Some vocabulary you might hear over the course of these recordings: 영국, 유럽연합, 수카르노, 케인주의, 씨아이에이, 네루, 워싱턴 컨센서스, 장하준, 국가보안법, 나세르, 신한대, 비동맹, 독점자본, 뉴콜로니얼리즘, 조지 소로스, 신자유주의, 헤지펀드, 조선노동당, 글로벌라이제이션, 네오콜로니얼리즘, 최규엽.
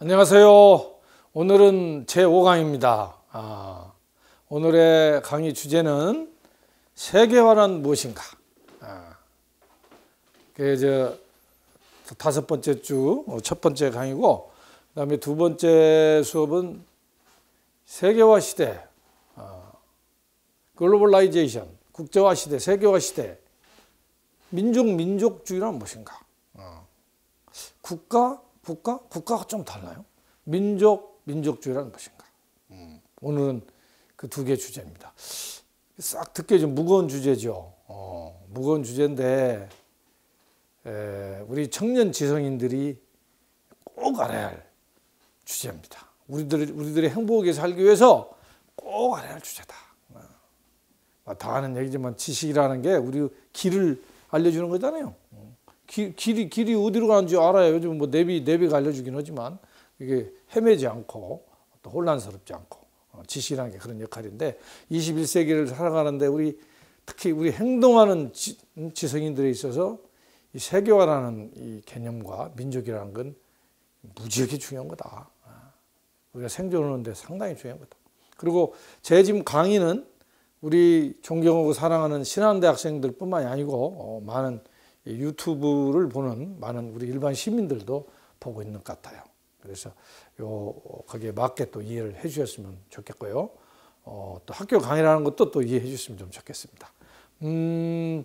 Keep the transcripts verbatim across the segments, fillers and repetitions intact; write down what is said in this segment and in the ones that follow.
안녕하세요. 오늘은 제오 강입니다. 아, 오늘의 강의 주제는 세계화란 무엇인가. 아, 그저 다섯 번째 주 첫 번째 강의고, 그 다음에 두 번째 수업은 세계화 시대, 아, 글로벌라이제이션, 국제화 시대, 세계화 시대, 민족, 민족주의란 무엇인가. 아, 국가, 국가, 국가가 좀 달라요. 민족, 민족주의란 무엇인가. 음. 오늘은 그 두 개 주제입니다. 싹 듣기에 좀 무거운 주제죠. 어, 무거운 주제인데 에, 우리 청년 지성인들이 꼭 알아야 할 주제입니다. 우리들, 우리들의 행복하게 살기 위해서 꼭 알아야 할 주제다. 어, 다 아는 얘기지만 지식이라는 게 우리 길을 알려주는 거잖아요. 어. 기, 길이, 길이 어디로 가는지 알아야 요즘 뭐 내비, 내비가 알려주긴 하지만 이게 헤매지 않고 또 혼란스럽지 않고, 어, 지식이라는 게 그런 역할인데, 이십일 세기를 살아가는데 우리 특히 우리 행동하는 지, 지성인들에 있어서 이 세계화라는 이 개념과 민족이라는 건 무지하게 중요한 거다. 우리가 생존하는 데 상당히 중요한 거다. 그리고 제 지금 강의는 우리 존경하고 사랑하는 신한대 학생들 뿐만이 아니고, 어, 많은 유튜브를 보는 많은 우리 일반 시민들도 보고 있는 것 같아요. 그래서 요 거기에 맞게 또 이해를 해 주셨으면 좋겠고요. 어, 또 학교 강의라는 것도 또 이해해 주셨으면 좀 좋겠습니다. 음,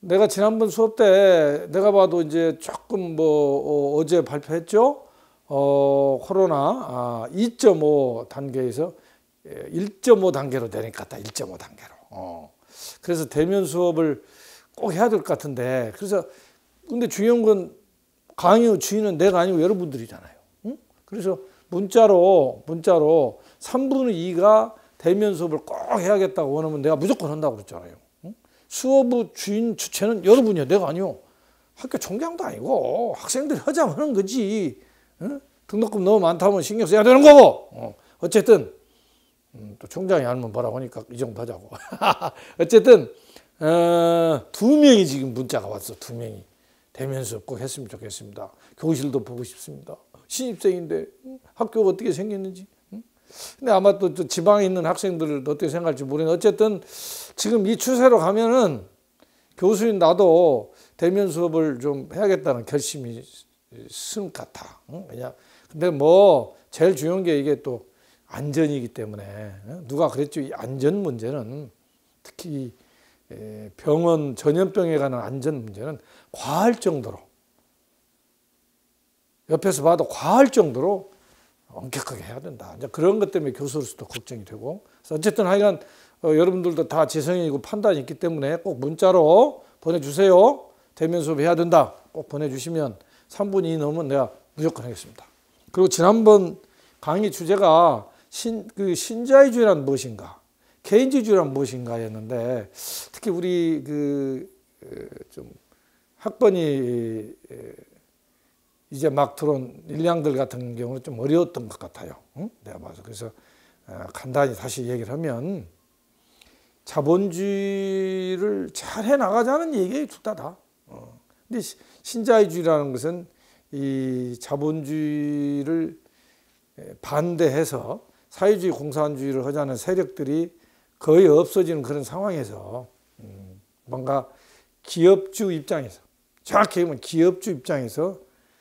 내가 지난번 수업 때 내가 봐도 이제 조금 뭐 어, 어제 발표했죠. 어, 코로나 아, 이 점 오 단계에서 일 점 오 단계로 내려갔다. 일 점 오 단계로. 어. 그래서 대면 수업을 꼭 해야 될 것 같은데, 그래서 근데 중요한 건 강의 주인은 내가 아니고 여러분들이잖아요. 응? 그래서 문자로 문자로 삼분의 이가 대면 수업을 꼭 해야겠다고 원하면 내가 무조건 한다고 그랬잖아요. 응? 수업의 주인 주체는 여러분이야, 내가 아니요. 학교 총장도 아니고 학생들이 하자면 하는 거지. 응? 등록금 너무 많다면 신경 써야 되는 거고. 어. 어쨌든 음, 또 총장이 알면 뭐라고 하니까 이 정도 하자고. 어쨌든 어, 두 명이 지금 문자가 왔어. 두 명이 대면 수업 꼭 했으면 좋겠습니다. 교실도 보고 싶습니다. 신입생인데 학교가 어떻게 생겼는지. 근데 아마 또 지방에 있는 학생들을 어떻게 생각할지 모르겠는데, 어쨌든 지금 이 추세로 가면은 교수인 나도 대면 수업을 좀 해야겠다는 결심이 쓴 것 같아. 왜냐? 근데 뭐 제일 중요한 게 이게 또 안전이기 때문에, 누가 그랬죠? 이 안전 문제는, 특히 병원 전염병에 관한 안전 문제는 과할 정도로, 옆에서 봐도 과할 정도로 엄격하게 해야 된다. 이제 그런 것 때문에 교수로서도 걱정이 되고. 그래서 어쨌든 하여간 어, 여러분들도 다 지성인이고 판단이 있기 때문에 꼭 문자로 보내주세요. 대면 수업 해야 된다. 꼭 보내주시면 삼분의 이 넘으면 내가 무조건 하겠습니다. 그리고 지난번 강의 주제가 신, 그 신자유주의란 무엇인가, 케인주의란 무엇인가였는데, 특히 우리 그 좀 학번이 이제 막 들어온 일량들 같은 경우는 좀 어려웠던 것 같아요. 응? 내가 봐서. 그래서 간단히 다시 얘기를 하면, 자본주의를 잘 해나가자는 얘기에 둘 다 다. 어. 근데 신자유주의라는 것은 이 자본주의를 반대해서 사회주의, 공산주의를 하자는 세력들이 거의 없어지는 그런 상황에서, 음, 뭔가 기업주 입장에서, 정확히 얘기하면 기업주 입장에서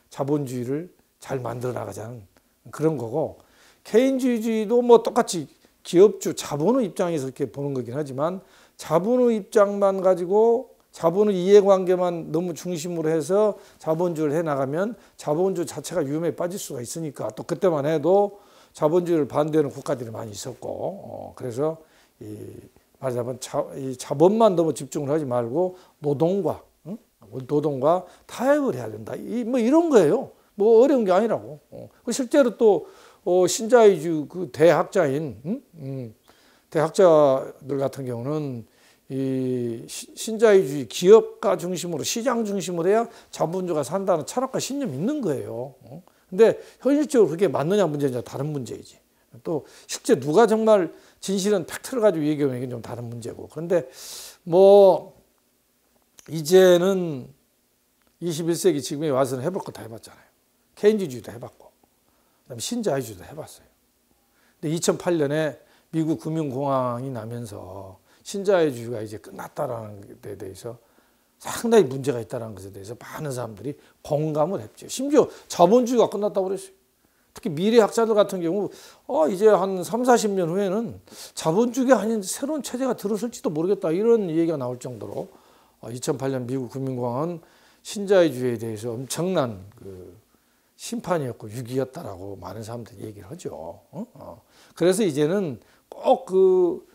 자본주의를 잘 만들어 나가자는 그런 거고, 케인주의도 뭐 똑같이 기업주, 자본의 입장에서 이렇게 보는 거긴 하지만, 자본의 입장만 가지고 자본의 이해관계만 너무 중심으로 해서 자본주의를 해나가면 자본주의 자체가 위험에 빠질 수가 있으니까, 또 그때만 해도 자본주의를 반대하는 국가들이 많이 있었고, 어, 그래서 이 말하자면 자, 이 자본만 너무 집중을 하지 말고 노동과 응? 노동과 타협을 해야 된다. 이, 뭐 이런 거예요. 뭐 어려운 게 아니라고. 어. 실제로 또 어, 신자유주의 그 대학자인 응? 음, 대학자들 같은 경우는 이 시, 신자유주의 기업가 중심으로, 시장 중심으로 해야 자본주의가 산다는 철학과 신념이 있는 거예요. 어. 근데 현실적으로 그게 맞느냐 문제냐 다른 문제이지. 또 실제 누가 정말 진실은 팩트를 가지고 얘기하면 이건 좀 다른 문제고. 그런데 뭐 이제는 이십일 세기 지금에 와서는 해볼 거 다 해봤잖아요. 케인주의도 해봤고 그다음에 신자유주의도 해봤어요. 근데 이천팔 년에 미국 금융공황이 나면서 신자유주의가 이제 끝났다라는 데 대해서 상당히 문제가 있다는 것에 대해서 많은 사람들이 공감을 했죠. 심지어 자본주의가 끝났다고 그랬어요. 특히 미래학자들 같은 경우 어, 이제 한 삼사십 년 후에는 자본주의가 아닌 새로운 체제가 들어설지도 모르겠다 이런 얘기가 나올 정도로 어, 이천팔 년 미국 금융공황은 신자유주의에 대해서 엄청난 그 심판이었고 위기였다라고 많은 사람들이 얘기를 하죠. 어? 어. 그래서 이제는 꼭 그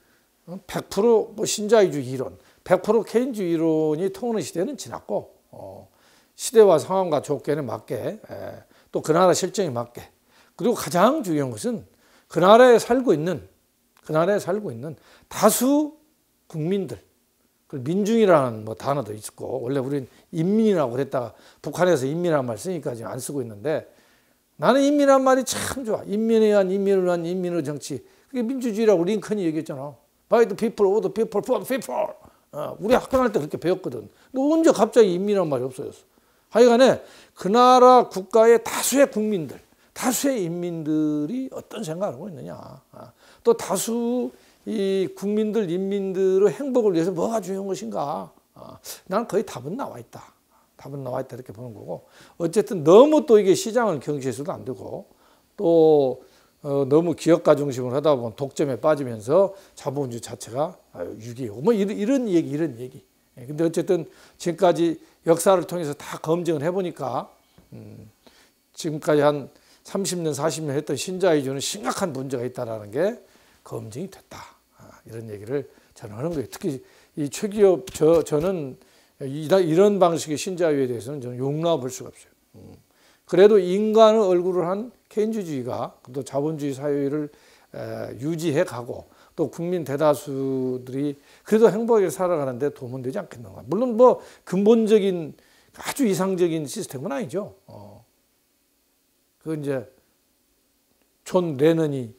백 퍼센트 뭐 신자유주의 이론, 백 퍼센트 케인주의 이론이 통하는 시대는 지났고 어, 시대와 상황과 조건에 맞게 에, 또 그 나라 실정에 맞게 그리고 가장 중요한 것은 그 나라에 살고 있는 그 나라에 살고 있는 다수 국민들 민중이라는 뭐 단어도 있고 원래 우리는 인민이라고 그랬다가 북한에서 인민이라는 말 쓰니까 지금 안 쓰고 있는데 나는 인민이란 말이 참 좋아. 인민에 의한 인민을 위한 인민의 정치 그게 민주주의라고 링컨이 얘기했잖아. By the people, of the people, for the people. 어, 우리 학교 다닐 때 그렇게 배웠거든. 근데 언제 갑자기 인민이란 말이 없어졌어. 하여간에 그 나라 국가의 다수의 국민들 다수의 인민들이 어떤 생각을 하고 있느냐. 어, 또 다수 이 국민들, 인민들의 행복을 위해서 뭐가 중요한 것인가? 어, 난 거의 답은 나와 있다. 답은 나와 있다 이렇게 보는 거고 어쨌든 너무 또 이게 시장을 경시해서도 안 되고 또 어, 너무 기업가 중심으로 하다 보면 독점에 빠지면서 자본주의 자체가 유기고 뭐 이런, 이런 얘기 이런 얘기. 근데 어쨌든 지금까지 역사를 통해서 다 검증을 해보니까 음, 지금까지 한 삼십 년, 사십 년 했던 신자유주의는 심각한 문제가 있다는 게 검증이 됐다. 이런 얘기를 저는 하는 거예요. 특히 이 최규엽 저, 저는 이런 방식의 신자유에 대해서는 저는 용납할 수가 없어요. 그래도 인간의 얼굴을 한 케인주의가 또 자본주의 사회를 유지해 가고 또 국민 대다수들이 그래도 행복하게 살아가는 데 도움은 되지 않겠는가. 물론 뭐 근본적인 아주 이상적인 시스템은 아니죠. 어. 그건 이제 존 레넌이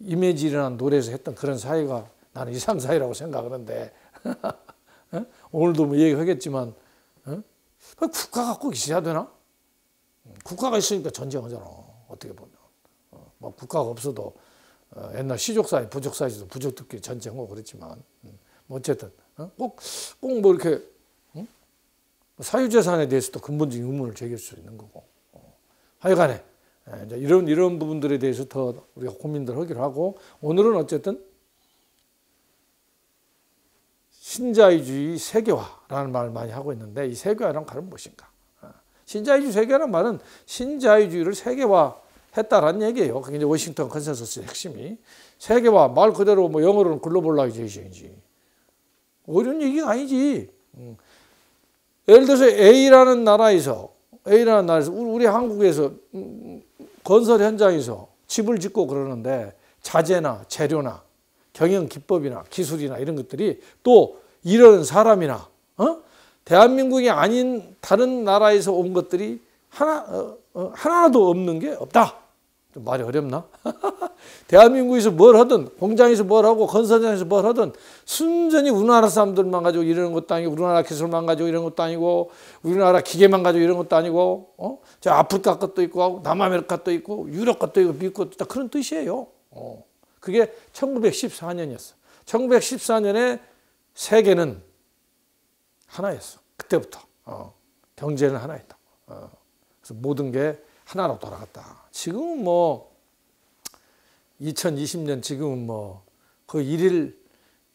이미지라는 노래에서 했던 그런 사회가 나는 이상 사회라고 생각하는데 어? 오늘도 뭐 얘기하겠지만 어? 국가가 꼭 있어야 되나? 국가가 있으니까 전쟁하잖아. 어떻게 보면 어, 뭐 국가가 없어도 어, 옛날 시족사회, 부족사회에서도 부족들끼리 전쟁하고 그랬지만 음, 뭐 어쨌든 어? 꼭, 꼭 뭐 이렇게 어? 사유재산에 대해서도 근본적인 의문을 제기할 수 있는 거고 어. 하여간에 이제 이런 이런 부분들에 대해서 더 우리가 고민들 하기로 하고 오늘은 어쨌든 신자유주의 세계화라는 말을 많이 하고 있는데 이 세계화란 말은 무엇인가? 신자유주의 세계화란 말은 신자유주의를 세계화했다라는 얘기예요. 그게 이제 워싱턴 컨센서스의 핵심이 세계화 말 그대로 뭐 영어로는 글로벌라이제이션이지 어려운 얘기가 아니지. 음. 예를 들어서 A라는 나라에서 A라는 나라에서 우리 한국에서 음, 건설 현장에서 집을 짓고 그러는데 자재나 재료나 경영기법이나 기술이나 이런 것들이 또 이런 사람이나 어? 대한민국이 아닌 다른 나라에서 온 것들이 하나, 어, 어, 하나도 없는 게 없다. 좀 말이 어렵나? 대한민국에서 뭘 하든 공장에서 뭘 하고 건설장에서 뭘 하든 순전히 우리나라 사람들만 가지고 이러는 것도 아니고 우리나라 기술만 가지고 이런 것도 아니고 우리나라 기계만 가지고 이런 것도 아니고 어? 저 아프리카 것도 있고 남아메리카 것도 있고 유럽 것도 있고 미국 것도 있다 그런 뜻이에요. 어. 그게 천구백십사 년이었어. 천구백십사 년에 세계는 하나였어. 그때부터 어. 경제는 하나였다. 어. 그래서 모든 게 하나로 돌아갔다. 지금은 뭐 이천이십 년 지금은 뭐 그 일일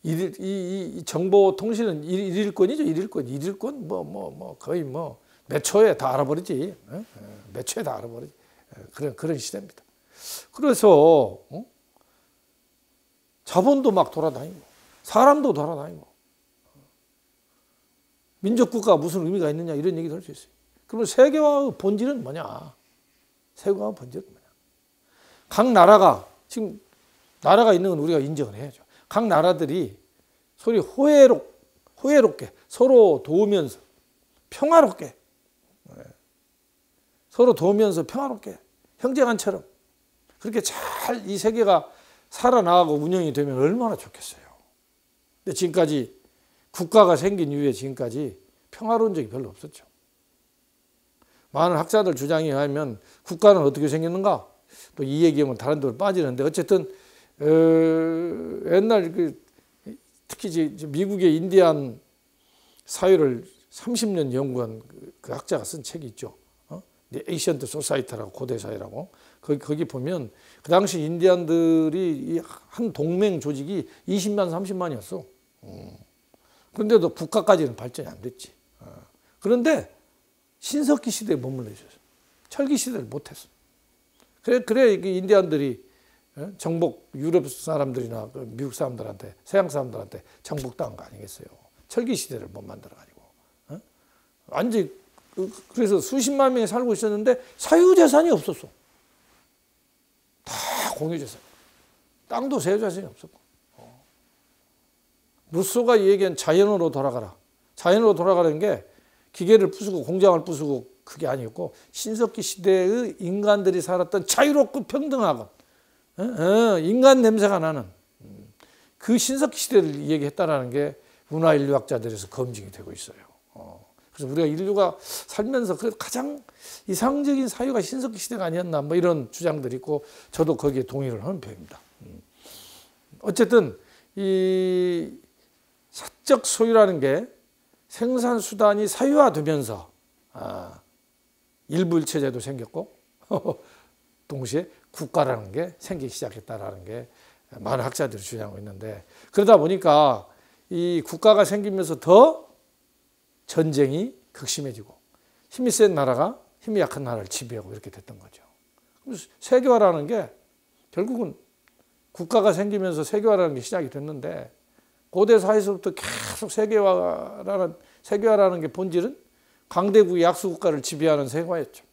일일 이, 이 정보 통신은 일, 일일권이죠. 일일권 일일권 뭐 뭐 뭐 거의 뭐 몇 초에 다 알아버리지. 어? 몇 초에 다 알아버리지. 그런 그런 시대입니다. 그래서 어? 자본도 막 돌아다니고 사람도 돌아다니고 민족국가 무슨 의미가 있느냐 이런 얘기도 할 수 있어요. 그러면 세계화의 본질은 뭐냐? 세계화의 본질은 뭐냐? 각 나라가 지금 나라가 있는 건 우리가 인정을 해야죠. 각 나라들이 소위 호혜롭, 호혜롭게 서로 도우면서 평화롭게 서로 도우면서 평화롭게 형제간처럼 그렇게 잘 이 세계가 살아나가고 운영이 되면 얼마나 좋겠어요. 근데 지금까지 국가가 생긴 이후에 지금까지 평화로운 적이 별로 없었죠. 많은 학자들 주장에 의하면 국가는 어떻게 생겼는가? 또 이 얘기하면 다른 데로 빠지는데 어쨌든 어, 옛날 그, 특히 미국의 인디안 사회를 삼십 년 연구한 그 학자가 쓴 책이 있죠. 어? 에이션트 소사이티라고, 고대 사회라고. 거기, 거기 보면 그 당시 인디안들이 한 동맹 조직이 이십만, 삼십만이었어. 음. 그런데도 국가까지는 발전이 안 됐지. 어. 그런데 신석기 시대에 머물러 있었어. 철기 시대를 못했어. 그래, 그래, 인디안들이 정복, 유럽 사람들이나 미국 사람들한테, 서양 사람들한테 정복당한 거 아니겠어요. 철기 시대를 못 만들어가지고. 어? 완전히, 그래서 수십만 명이 살고 있었는데 사유재산이 없었어. 다 공유재산. 땅도 세유재산이 없었고. 어. 루소가 얘기한 자연으로 돌아가라. 자연으로 돌아가라는 게 기계를 부수고 공장을 부수고 그게 아니었고 신석기 시대의 인간들이 살았던 자유롭고 평등하고 인간 냄새가 나는 그 신석기 시대를 얘기했다라는 게 문화인류학자들에서 검증이 되고 있어요. 그래서 우리가 인류가 살면서 가장 이상적인 사유가 신석기 시대가 아니었나 뭐 이런 주장들이 있고 저도 거기에 동의를 하는 편입니다. 어쨌든 이 사적 소유라는 게 생산수단이 사유화되면서 아, 일부일체제도 생겼고 동시에 국가라는 게 생기기 시작했다라는 게 많은 학자들이 주장하고 있는데 그러다 보니까 이 국가가 생기면서 더 전쟁이 극심해지고 힘이 센 나라가 힘이 약한 나라를 지배하고 이렇게 됐던 거죠. 세계화라는 게 결국은 국가가 생기면서 세계화라는 게 시작이 됐는데 고대 사회에서부터 계속 세계화라는, 세계화라는 게 본질은 강대국이 약소국가를 지배하는 세계화였죠.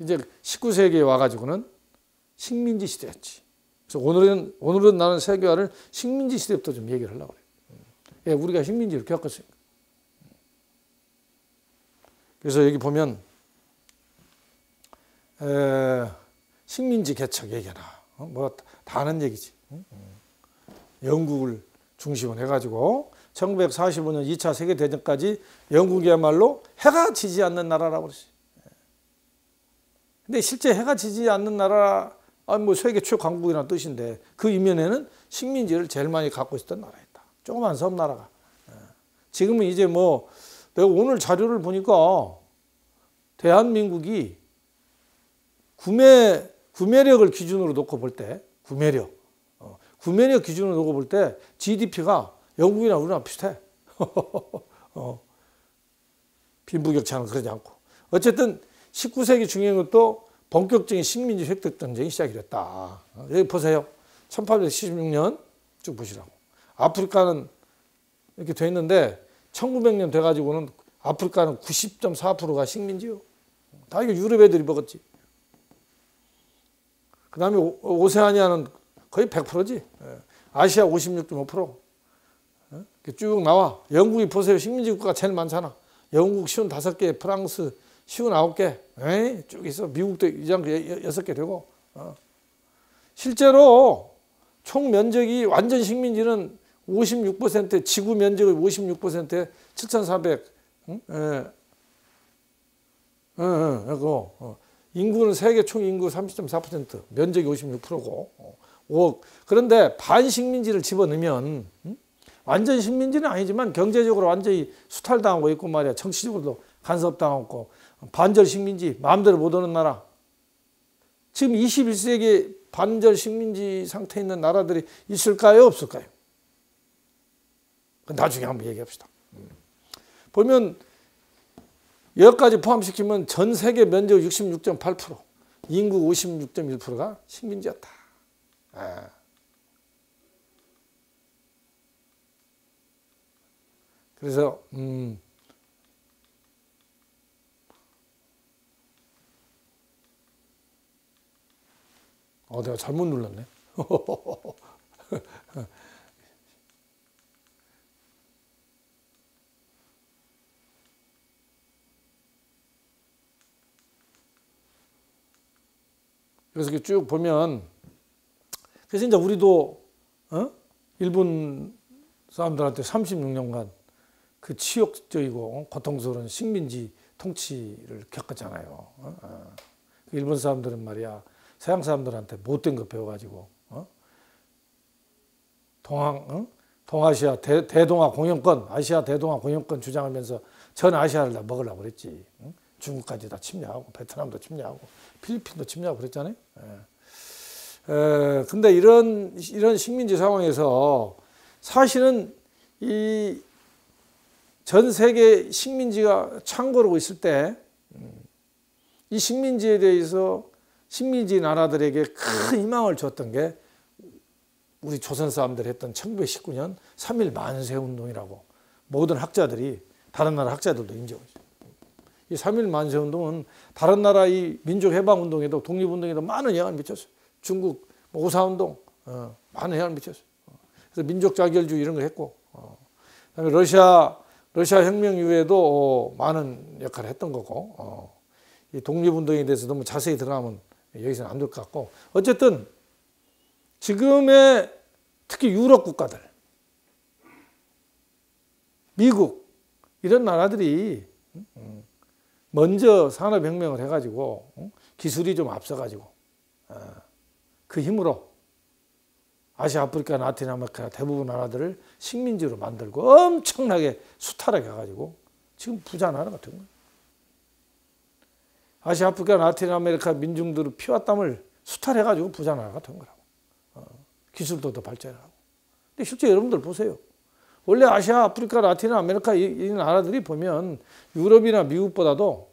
이제 십구 세기에 와가지고는 식민지 시대였지. 그래서 오늘은, 오늘은 나는 세계화를 식민지 시대부터 좀 얘기를 하려고 그래요. 예, 우리가 식민지를 겪었으니까. 그래서 여기 보면, 에, 식민지 개척 얘기나, 어? 뭐, 다 아는 얘기지. 영국을 중심으로 해가지고 천구백사십오 년 이 차 세계대전까지 영국이야말로 해가 지지 않는 나라라고 그랬어요. 근데 실제 해가 지지 않는 나라, 아, 뭐 세계 최강국이라는 뜻인데 그 이면에는 식민지를 제일 많이 갖고 있었던 나라였다. 조그만 섬나라가. 지금은 이제 뭐 내가 오늘 자료를 보니까 대한민국이 구매, 구매력을 기준으로 놓고 볼 때 구매력. 구매력 기준으로 놓고 볼 때 지디피가 영국이나 우리나라 비슷해. 어. 빈부격차는 그러지 않고. 어쨌든 십구 세기 중요한 것도 본격적인 식민지 획득 전쟁이 시작이 됐다. 여기 보세요. 천팔백칠십육 년 쭉 보시라고. 아프리카는 이렇게 돼 있는데 천구백 년 돼가지고는 아프리카는 구십 점 사 퍼센트가 식민지요. 다 이거 유럽 애들이 먹었지. 그 다음에 오세아니아는 거의 백 퍼센트지. 아시아 오십육 점 오 퍼센트. 쭉 나와. 영국이 보세요. 식민지 국가가 제일 많잖아. 영국 오십오 개, 프랑스 오십구 개. 에이? 쭉 있어. 미국도 이장 여섯 개 되고. 어. 실제로 총 면적이 완전 식민지는 오십육 퍼센트, 지구 면적의 오십육 퍼센트에 칠천사백. 응? 예. 예, 예, 그거. 어. 인구는 세계 총 인구 삼십 점 사 퍼센트. 면적이 오십육 퍼센트고. 어. 오억. 그런데 반식민지를 집어넣으면 음? 완전 식민지는 아니지만 경제적으로 완전히 수탈당하고 있고 말이야. 정치적으로도 간섭당하고 반절 식민지 마음대로 못 오는 나라. 지금 이십일 세기 반절 식민지 상태에 있는 나라들이 있을까요? 없을까요? 그건 나중에 한번 얘기합시다. 보면 여기까지 포함시키면 전 세계 면적 육십육 점 팔 퍼센트, 인구 오십육 점 일 퍼센트가 식민지였다. 아. 그래서 음, 어, 내가 잘못 눌렀네. 그래서 이렇게 쭉 보면, 그래서 이제 우리도, 어? 일본 사람들한테 삼십육 년간 그 치욕적이고 고통스러운 식민지 통치를 겪었잖아요. 어? 어. 일본 사람들은 말이야, 서양 사람들한테 못된 거 배워가지고, 어? 동아, 어? 동아시아, 대, 대동아 공영권, 아시아 대동아 공영권 주장하면서 전 아시아를 다 먹으려고 그랬지. 응? 중국까지 다 침략하고, 베트남도 침략하고, 필리핀도 침략하고 그랬잖아요. 예. 에, 근데 이런, 이런 식민지 상황에서 사실은 이 전 세계 식민지가 창궐하고 있을 때 이 식민지에 대해서 식민지 나라들에게 큰 희망을 줬던 게 우리 조선 사람들이 했던 천구백십구 년 삼일 만세 운동이라고 모든 학자들이, 다른 나라 학자들도 인정하죠. 이 삼일 만세 운동은 다른 나라 이 민족 해방 운동에도, 독립 운동에도 많은 영향을 미쳤어요. 중국 오사 운동, 어, 많은 영향을 미쳤어요. 그래서 민족 자결주의 이런 걸 했고, 어. 그다음에 러시아 러시아 혁명 이후에도 어, 많은 역할을 했던 거고. 어. 이 독립운동에 대해서 너무 자세히 들어가면 여기서는 안 될 것 같고, 어쨌든 지금의 특히 유럽 국가들, 미국 이런 나라들이 먼저 산업혁명을 해가지고 기술이 좀 앞서가지고 그 힘으로 아시아, 아프리카, 라틴 아메리카 대부분 나라들을 식민지로 만들고 엄청나게 수탈하게 해가지고 지금 부자 나라가 된 거예요. 아시아, 아프리카, 라틴 아메리카 민중들의 피와 땀을 수탈해가지고 부자 나라가 된 거라고. 어, 기술도 더 발전하고. 근데 실제 여러분들 보세요. 원래 아시아, 아프리카, 라틴 아메리카 이, 이 나라들이 보면 유럽이나 미국보다도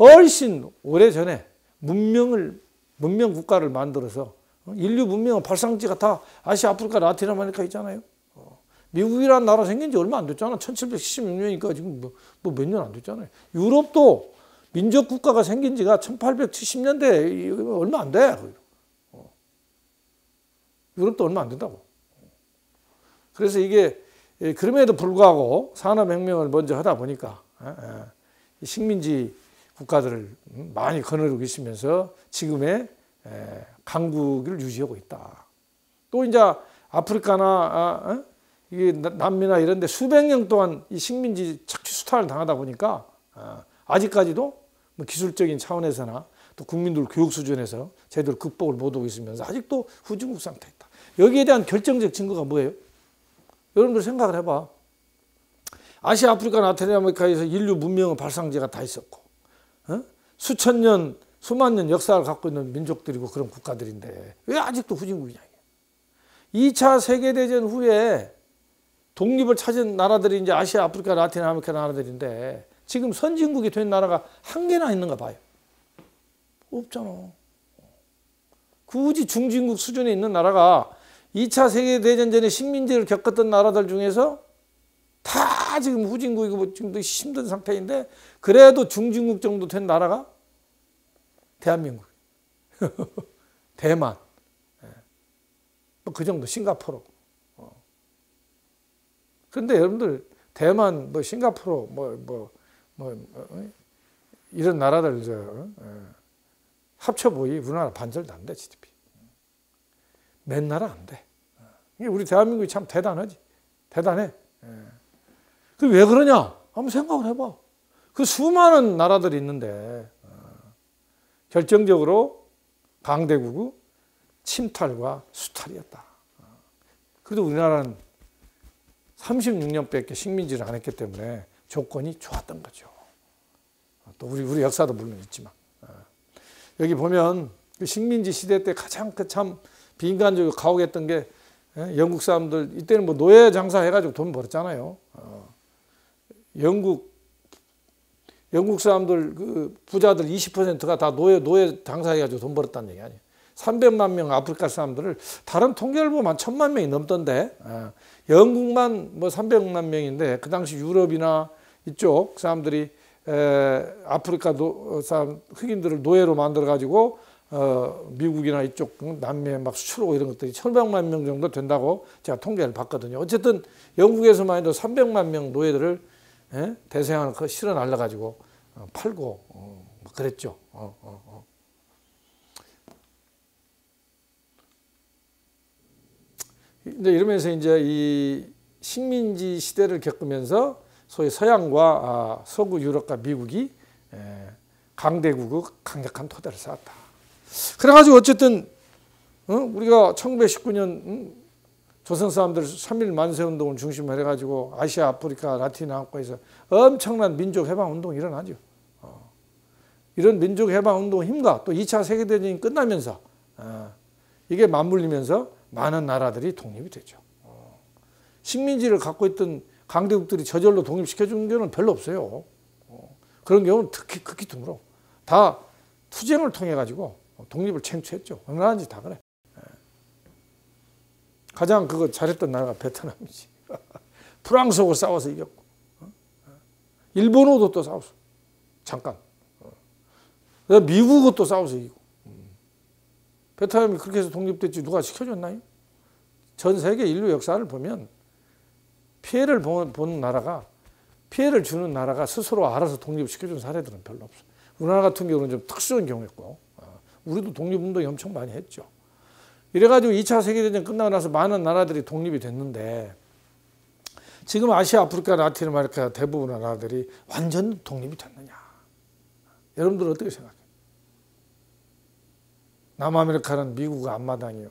훨씬 오래전에 문명을, 문명 국가를 만들어서 인류 문명의 발상지가 다 아시아, 아프리카, 라틴 아메리카 있잖아요. 어, 미국이라는 나라 생긴 지 얼마 안 됐잖아. 천칠백칠십육 년이니까 지금 뭐, 뭐 몇 년 안 됐잖아요. 유럽도 민족 국가가 생긴 지가 천팔백칠십 년대 얼마 안 돼. 유럽도 얼마 안 된다고. 그래서 이게 그럼에도 불구하고 산업혁명을 먼저 하다 보니까 식민지 국가들을 많이 거느리고 있으면서 지금의 강국을 유지하고 있다. 또 이제 아프리카나 이게 남미나 이런 데 수백 년 동안 이 식민지 착취 수탈을 당하다 보니까 아직까지도 기술적인 차원에서나 또 국민들 교육 수준에서 제대로 극복을 못하고 있으면서 아직도 후진국 상태이다. 여기에 대한 결정적 증거가 뭐예요? 여러분들 생각을 해봐. 아시아, 아프리카, 라틴 아메리카에서 인류 문명의 발상지가 다 있었고, 어? 수천 년, 수만 년 역사를 갖고 있는 민족들이고 그런 국가들인데 왜 아직도 후진국이냐. 이 차 세계대전 후에 독립을 찾은 나라들이 이제 아시아, 아프리카, 라틴 아메리카 나라들인데 지금 선진국이 된 나라가 한 개나 있는가 봐요. 없잖아. 굳이 중진국 수준에 있는 나라가 이 차 세계대전 전에 식민지를 겪었던 나라들 중에서 다 지금 후진국이고 지금도 힘든 상태인데 그래도 중진국 정도 된 나라가 대한민국, 대만, 그 정도, 싱가포르. 그런데 여러분들 대만, 뭐 싱가포르, 뭐, 뭐, 뭐, 이런 나라들, 저, 어, 합쳐보이, 우리나라 반절도 안 돼, 지디피. 몇 나라 안 돼. 우리 대한민국이 참 대단하지. 대단해. 그 왜 그러냐? 한번 생각을 해봐. 그 수많은 나라들이 있는데, 어, 결정적으로 강대국의 침탈과 수탈이었다. 그래도 우리나라는 삼십육 년밖에 식민지를 안 했기 때문에 조건이 좋았던 거죠. 또 우리 우리 역사도 물론 있지만, 여기 보면 식민지 시대 때 가장 그 참 비인간적으로 가혹했던 게 영국 사람들 이때는 뭐 노예 장사해가지고 돈 벌었잖아요. 영국 영국 사람들 그 부자들 이십 퍼센트가 다 노예 노예 장사해가지고 돈 벌었다는 얘기 아니에요. 삼백만 명 아프리카 사람들을 다른 통계를 보면 천만 명이 넘던데 영국만 뭐 삼백만 명인데 그 당시 유럽이나 이쪽 사람들이 에, 아프리카 노, 사람, 흑인들을 노예로 만들어가지고 어, 미국이나 이쪽 남미에 막 수출하고 이런 것들이 천백만 명 정도 된다고 제가 통계를 봤거든요. 어쨌든 영국에서만 해도 삼백만 명 노예들을 에? 대서양을 실어 날라가지고 어, 팔고 어, 그랬죠. 어, 어, 어. 이제 이러면서 이제 이 식민지 시대를 겪으면서 소위 서양과 서구 유럽과 미국이 강대국의 강력한 토대를 쌓았다. 그래가지고 어쨌든 우리가 천구백십구 년 조선 사람들 삼일 만세운동을 중심으로 해가지고 아시아, 아프리카, 라틴 아메리카에서 엄청난 민족해방운동이 일어나죠. 이런 민족해방운동의 힘과 또 이 차 세계대전이 끝나면서 이게 맞물리면서 많은 나라들이 독립이 되죠. 식민지를 갖고 있던 강대국들이 저절로 독립시켜주는 경우는 별로 없어요. 그런 경우는 특히 극히 드물어. 다 투쟁을 통해 가지고 독립을 쟁취했죠. 어느 나라인지 다 그래. 가장 그거 잘했던 나라가 베트남이지. 프랑스하고 싸워서 이겼고, 일본하고도 또 싸웠어. 잠깐. 미국하고 또 싸워서 이기고. 베트남이 그렇게 해서 독립됐지 누가 시켜줬나요? 전 세계 인류 역사를 보면 피해를 보는 나라가, 피해를 주는 나라가 스스로 알아서 독립시켜준 사례들은 별로 없어. 우리나라 같은 경우는 좀 특수한 경우였고, 우리도 독립운동이 엄청 많이 했죠. 이래가지고 이 차 세계대전 끝나고 나서 많은 나라들이 독립이 됐는데, 지금 아시아, 아프리카, 라틴 아메리카 대부분의 나라들이 완전 독립이 됐느냐? 여러분들은 어떻게 생각해요? 남아메리카는 미국의 앞마당이요.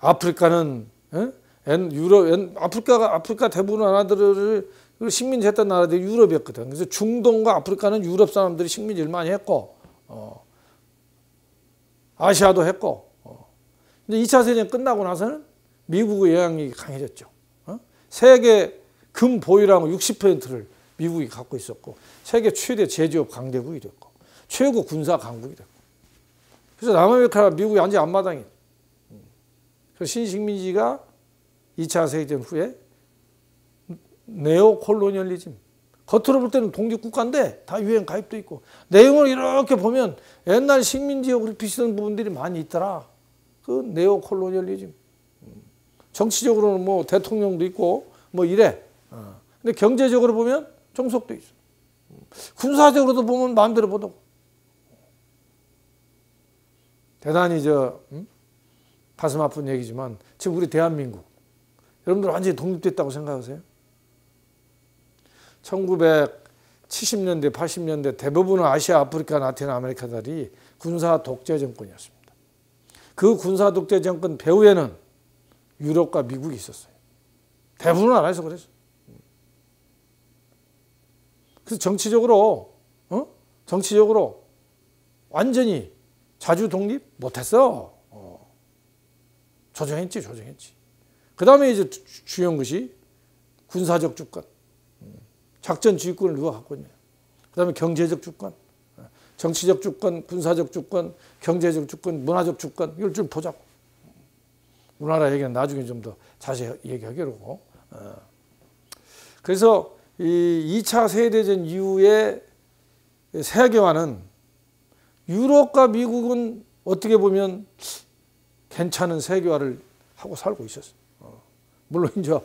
아프리카는, 에? 엔, 유럽, 엔, 아프리카가, 아프리카 대부분 나라들을 식민지했던 나라들이 유럽이었거든. 그래서 중동과 아프리카는 유럽 사람들이 식민지를 많이 했고, 어, 아시아도 했고, 어. 근데 이 차 세계대전 끝나고 나서는 미국의 영향력이 강해졌죠. 어? 세계 금 보유량의 육십 퍼센트를 미국이 갖고 있었고, 세계 최대 제조업 강대국이 됐고, 최고 군사 강국이 됐고. 그래서 남아메리카가 미국이 완전 앞마당이에요. 그래서 신식민지가 이 차 세계대전 후에 네오콜로니얼리즘, 겉으로 볼 때는 독립국가인데 다 유엔 가입도 있고, 내용을 이렇게 보면 옛날 식민지역으로 비슷한 부분들이 많이 있더라. 그 네오콜로니얼리즘. 정치적으로는 뭐 대통령도 있고 뭐 이래. 근데 경제적으로 보면 종속도 있어. 군사적으로도 보면 마음대로 보도. 대단히 저 음? 가슴 아픈 얘기지만 지금 우리 대한민국, 여러분들 완전히 독립됐다고 생각하세요? 천구백칠십 년대, 팔십 년대 대부분의 아시아, 아프리카, 라틴 아메리카들이 군사 독재 정권이었습니다. 그 군사 독재 정권 배후에는 유럽과 미국이 있었어요. 대부분 나라에서 그랬어요. 그래서 정치적으로, 어? 정치적으로 완전히 자주 독립 못했어. 어. 조정했지, 조정했지. 그 다음에 이제 중요한 것이 군사적 주권. 작전 지휘권을 누가 갖고 있냐. 그 다음에 경제적 주권, 정치적 주권, 군사적 주권, 경제적 주권, 문화적 주권, 이걸 좀 보자고. 우리나라 얘기는 나중에 좀 더 자세히 얘기하기로 하고. 그래서 이 이 차 세계대전 이후에 세계화는 유럽과 미국은 어떻게 보면 괜찮은 세계화를 하고 살고 있었어요. 물론 이제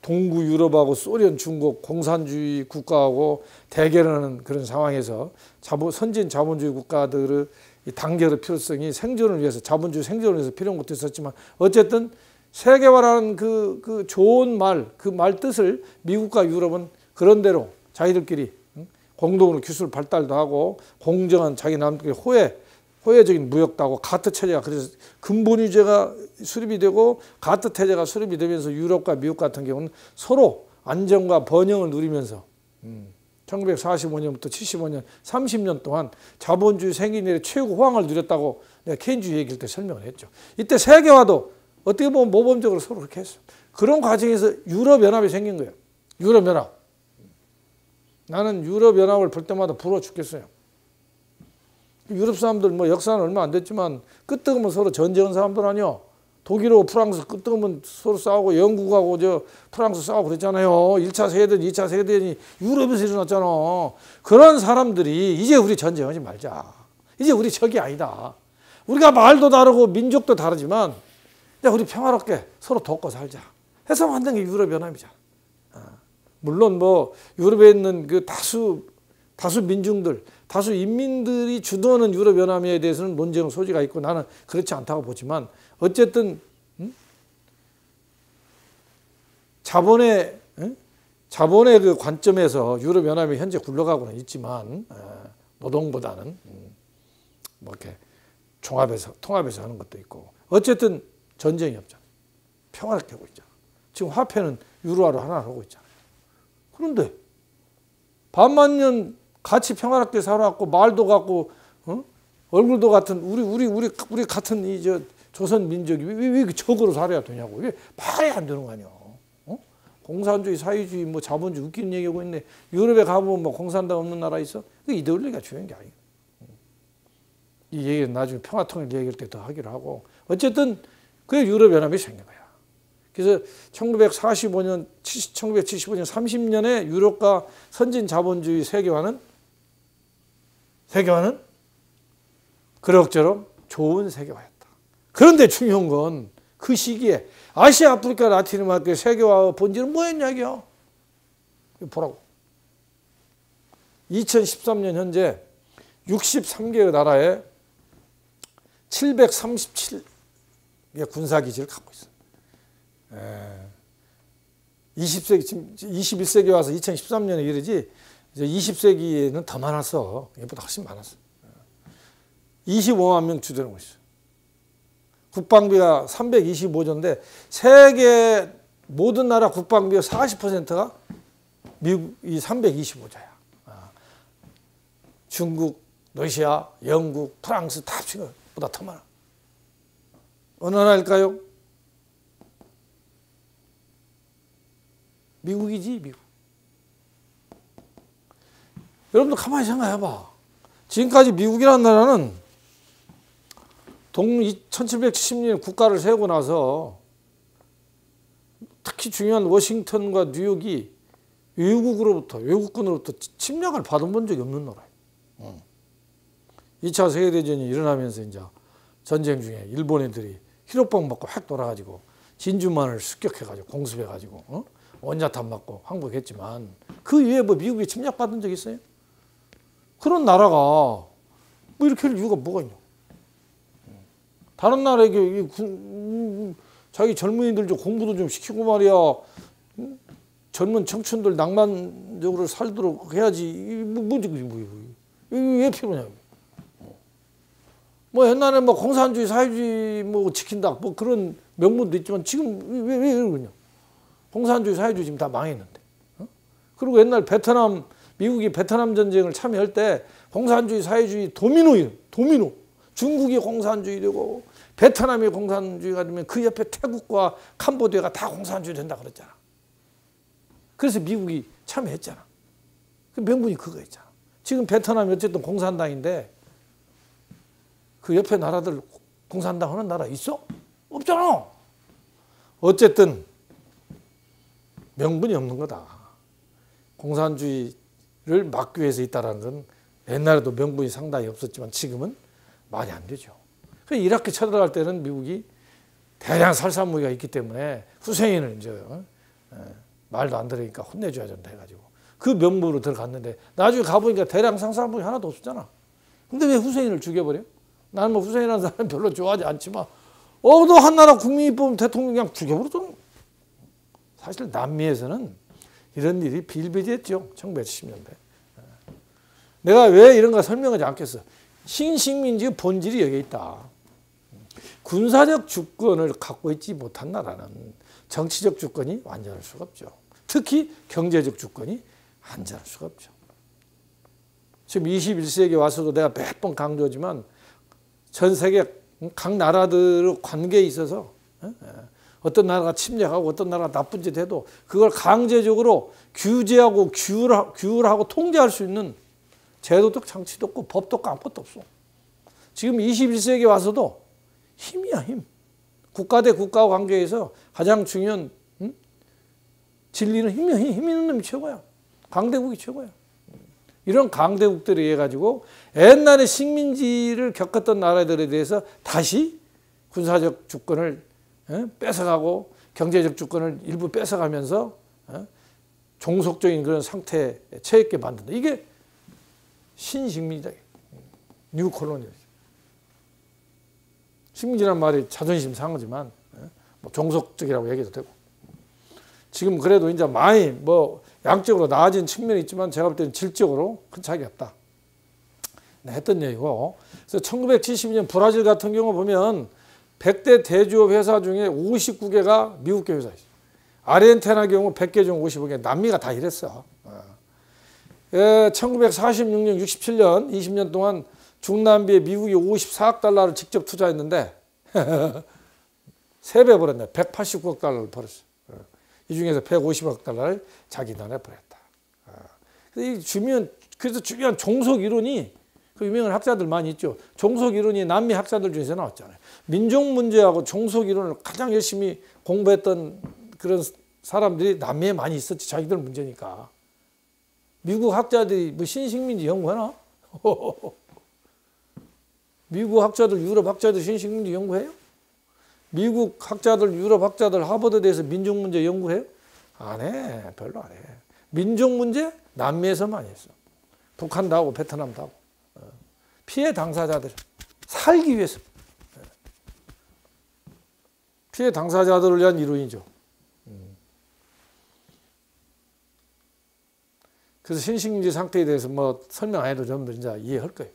동구 유럽하고 소련, 중국, 공산주의 국가하고 대결하는 그런 상황에서 자본, 선진 자본주의 국가들의 단결의 필요성이 생존을 위해서, 자본주의 생존을 위해서 필요한 것도 있었지만, 어쨌든 세계화라는 그, 그 좋은 말, 그 말뜻을 미국과 유럽은 그런대로 자기들끼리 공동으로 기술 발달도 하고, 공정한 자기 남들끼리 호혜, 호혜적인 무역도 하고, 가트 체제가, 그래서 근본 유제가 수립이 되고 가트 체제가 수립이 되면서 유럽과 미국 같은 경우는 서로 안정과 번영을 누리면서 천구백사십오 년부터 칠십오 년, 삼십 년 동안 자본주의 생긴 일에 최고 호황을 누렸다고 내가 케인주의 얘기할 때 설명을 했죠. 이때 세계화도 어떻게 보면 모범적으로 서로 그렇게 했어요. 그런 과정에서 유럽연합이 생긴 거예요. 유럽연합. 나는 유럽연합을 볼 때마다 부러워 죽겠어요. 유럽 사람들 뭐 역사는 얼마 안 됐지만 끄떡으면 서로 전쟁한 사람들 아니요. 독일하고 프랑스 끄떡으면 서로 싸우고, 영국하고 저 프랑스 싸우고 그랬잖아요. 일 차 세계대전, 이 차 세계대전이 유럽에서 일어났잖아. 그런 사람들이 이제 우리 전쟁하지 말자. 이제 우리 적이 아니다. 우리가 말도 다르고 민족도 다르지만 야, 우리 평화롭게 서로 돕고 살자. 해서 만든 게 유럽연합이잖아. 물론 뭐 유럽에 있는 그 다수 다수 민중들, 다수 인민들이 주도하는 유럽연합에 대해서는 논쟁 소지가 있고 나는 그렇지 않다고 보지만, 어쨌든 음? 자본의 자본의 그 관점에서 유럽연합이 현재 굴러가고는 있지만 노동보다는 뭐 이렇게 종합해서 통합해서 하는 것도 있고 어쨌든 전쟁이 없잖아요. 평화롭게 하고 있잖아요. 지금 화폐는 유로화로 하나 하고 있잖아요. 그런데 반만 년 같이 평화롭게 살아왔고 말도 같고 어? 얼굴도 같은 우리 우리 우리 우리 같은 이 저 조선 민족이 왜 왜 적으로 살아야 되냐고. 이게 말이 안 되는 거 아니야. 어? 공산주의, 사회주의, 뭐 자본주의 웃기는 얘기하고 있네. 유럽에 가보면 뭐 공산당 없는 나라 있어? 그 이데올로기가 중요한 게 아니야. 이 얘기는 나중에 평화통일 얘기할 때 더 하기로 하고. 어쨌든 그게 유럽연합이 생긴 거야. 그래서 천구백사십오 년, 천구백칠십오 년 삼십 년에 유럽과 선진 자본주의 세계화는 세계화는 그럭저럭 좋은 세계화였다. 그런데 중요한 건 그 시기에 아시아, 아프리카, 라틴 아메리카 세계화의 본질은 뭐였냐 이거 보라고. 이천십삼 년 현재 육십삼 개의 나라에 칠백삼십칠 개 군사기지를 갖고 있어요. 이십 세기, 지금 이십일 세기 와서 이천십삼 년에 이르지, 이제 이십 세기에는 더 많았어. 얘보다 훨씬 많았어. 이십오만 명 주둔하고 있어. 국방비가 삼백이십오 조인데, 세계 모든 나라 국방비의 사십 퍼센트가 미국이 삼백이십오 조야. 중국, 러시아, 영국, 프랑스 다 합치고 보다 더 많아. 어느 나라일까요? 미국이지, 미국. 여러분들 가만히 생각해봐. 지금까지 미국이라는 나라는 동 천칠백칠십 년 국가를 세우고 나서 특히 중요한 워싱턴과 뉴욕이 외국으로부터, 외국군으로부터 침략을 받아본 적이 없는 나라예요. 응. 이 차 세계대전이 일어나면서 이제 전쟁 중에 일본 애들이 히로뽕 맞고 확 돌아가지고 진주만을 습격해가지고 공습해가지고, 어? 원자탄 맞고 항복했지만 그 이외에 뭐 미국이 침략받은 적 있어요? 그런 나라가 뭐 이렇게 할 이유가 뭐가 있냐? 다른 나라에게 자기 젊은이들 좀 공부도 좀 시키고 말이야. 젊은 청춘들 낭만적으로 살도록 해야지. 뭐, 뭐, 뭐, 왜 필요냐고. 뭐 옛날에 뭐 공산주의, 사회주의 뭐 지킨다 뭐 그런 명분도 있지만 지금 왜, 왜 이러냐? 공산주의, 사회주의 지금 다 망했는데. 어? 그리고 옛날 베트남, 미국이 베트남 전쟁을 참여할 때 공산주의, 사회주의 도미노예요. 도미노. 중국이 공산주의 되고 베트남이 공산주의가 되면 그 옆에 태국과 캄보디아가 다 공산주의 된다 그랬잖아. 그래서 미국이 참여했잖아. 그 명분이 그거였잖아. 지금 베트남이 어쨌든 공산당인데 그 옆에 나라들 공산당 하는 나라 있어? 없잖아. 어쨌든 명분이 없는 거다. 공산주의를 막기 위해서 있다는 건 옛날에도 명분이 상당히 없었지만 지금은 많이 안 되죠. 그래서 이라크 쳐들어갈 때는 미국이 대량 살상 무기가 있기 때문에 후세인을 이제 말도 안 들으니까 혼내줘야 된다 해가지고 그 명분으로 들어갔는데 나중에 가보니까 대량 살상 무기 하나도 없었잖아. 근데 왜 후세인을 죽여버려? 나는 뭐 후세인이라는 사람 별로 좋아하지 않지만 어느 한 나라 국민이 뽑으면 대통령 그냥 죽여버렸잖아. 사실 남미에서는 이런 일이 비일비재했죠. 천구백칠십 년대. 내가 왜 이런 걸 설명하지 않겠어. 신식민지의 본질이 여기에 있다. 군사적 주권을 갖고 있지 못한 나라는 정치적 주권이 완전할 수가 없죠. 특히 경제적 주권이 완전할 수가 없죠. 지금 이십일 세기 와서도 내가 몇 번 강조하지만 전 세계 각 나라들의 관계에 있어서 어떤 나라가 침략하고 어떤 나라가 나쁜 짓 해도 그걸 강제적으로 규제하고 규율하, 규율하고 통제할 수 있는 제도도 장치도 없고 법도 없고 아무것도 없어. 지금 이십일 세기 와서도 힘이야 힘. 국가 대 국가와 관계에서 가장 중요한 음? 진리는 힘이야 힘. 힘 있는 놈이 최고야. 강대국이 최고야. 이런 강대국들에 의해 가지고 옛날에 식민지를 겪었던 나라들에 대해서 다시 군사적 주권을 예? 뺏어가고 경제적 주권을 일부 뺏어가면서 예? 종속적인 그런 상태에 처했게 만든다. 이게 신식민지다. 뉴콜로니얼리즘. 식민지란 말이 자존심 상하지만 예? 뭐 종속적이라고 얘기도 되고 지금 그래도 이제 많이 뭐 양적으로 나아진 측면이 있지만 제가 볼 때는 질적으로 큰 차이가 없다. 네, 했던 얘기고. 그래서 천구백칠십이 년 브라질 같은 경우 보면 백 대 대주업 회사 중에 오십구 개가 미국계 회사이죠. 아르헨티나 경우 백 개 중 오십오 개 남미가 다 이랬어. 예, 천구백사십육 년, 육십칠 년, 이십 년 동안 중남미에 미국이 오십사억 달러를 직접 투자했는데 세 배 벌었네. 백팔십구억 달러를 벌었어. 이 중에서 백오십억 달러를 자기 돈에 벌였다. 이 중요한, 그래서 중요한 종속 이론이, 그 유명한 학자들 많이 있죠. 종속 이론이 남미 학자들 중에서 나왔잖아요. 민족 문제하고 종속 이론을 가장 열심히 공부했던 그런 사람들이 남미에 많이 있었지. 자기들 문제니까. 미국 학자들이 뭐 신식민지 연구하나? 미국 학자들, 유럽 학자들 신식민지 연구해요? 미국 학자들, 유럽 학자들 하버드대에서 민족 문제 연구해요? 안 해. 별로 안 해. 민족 문제? 남미에서 많이 했어. 북한도 하고 베트남도 하고. 피해 당사자들 살기 위해서. 피해 당사자들을 위한 이론이죠. 그래서 신식민지 상태에 대해서 뭐 설명 안 해도 여러분들 이제 이해할 거예요.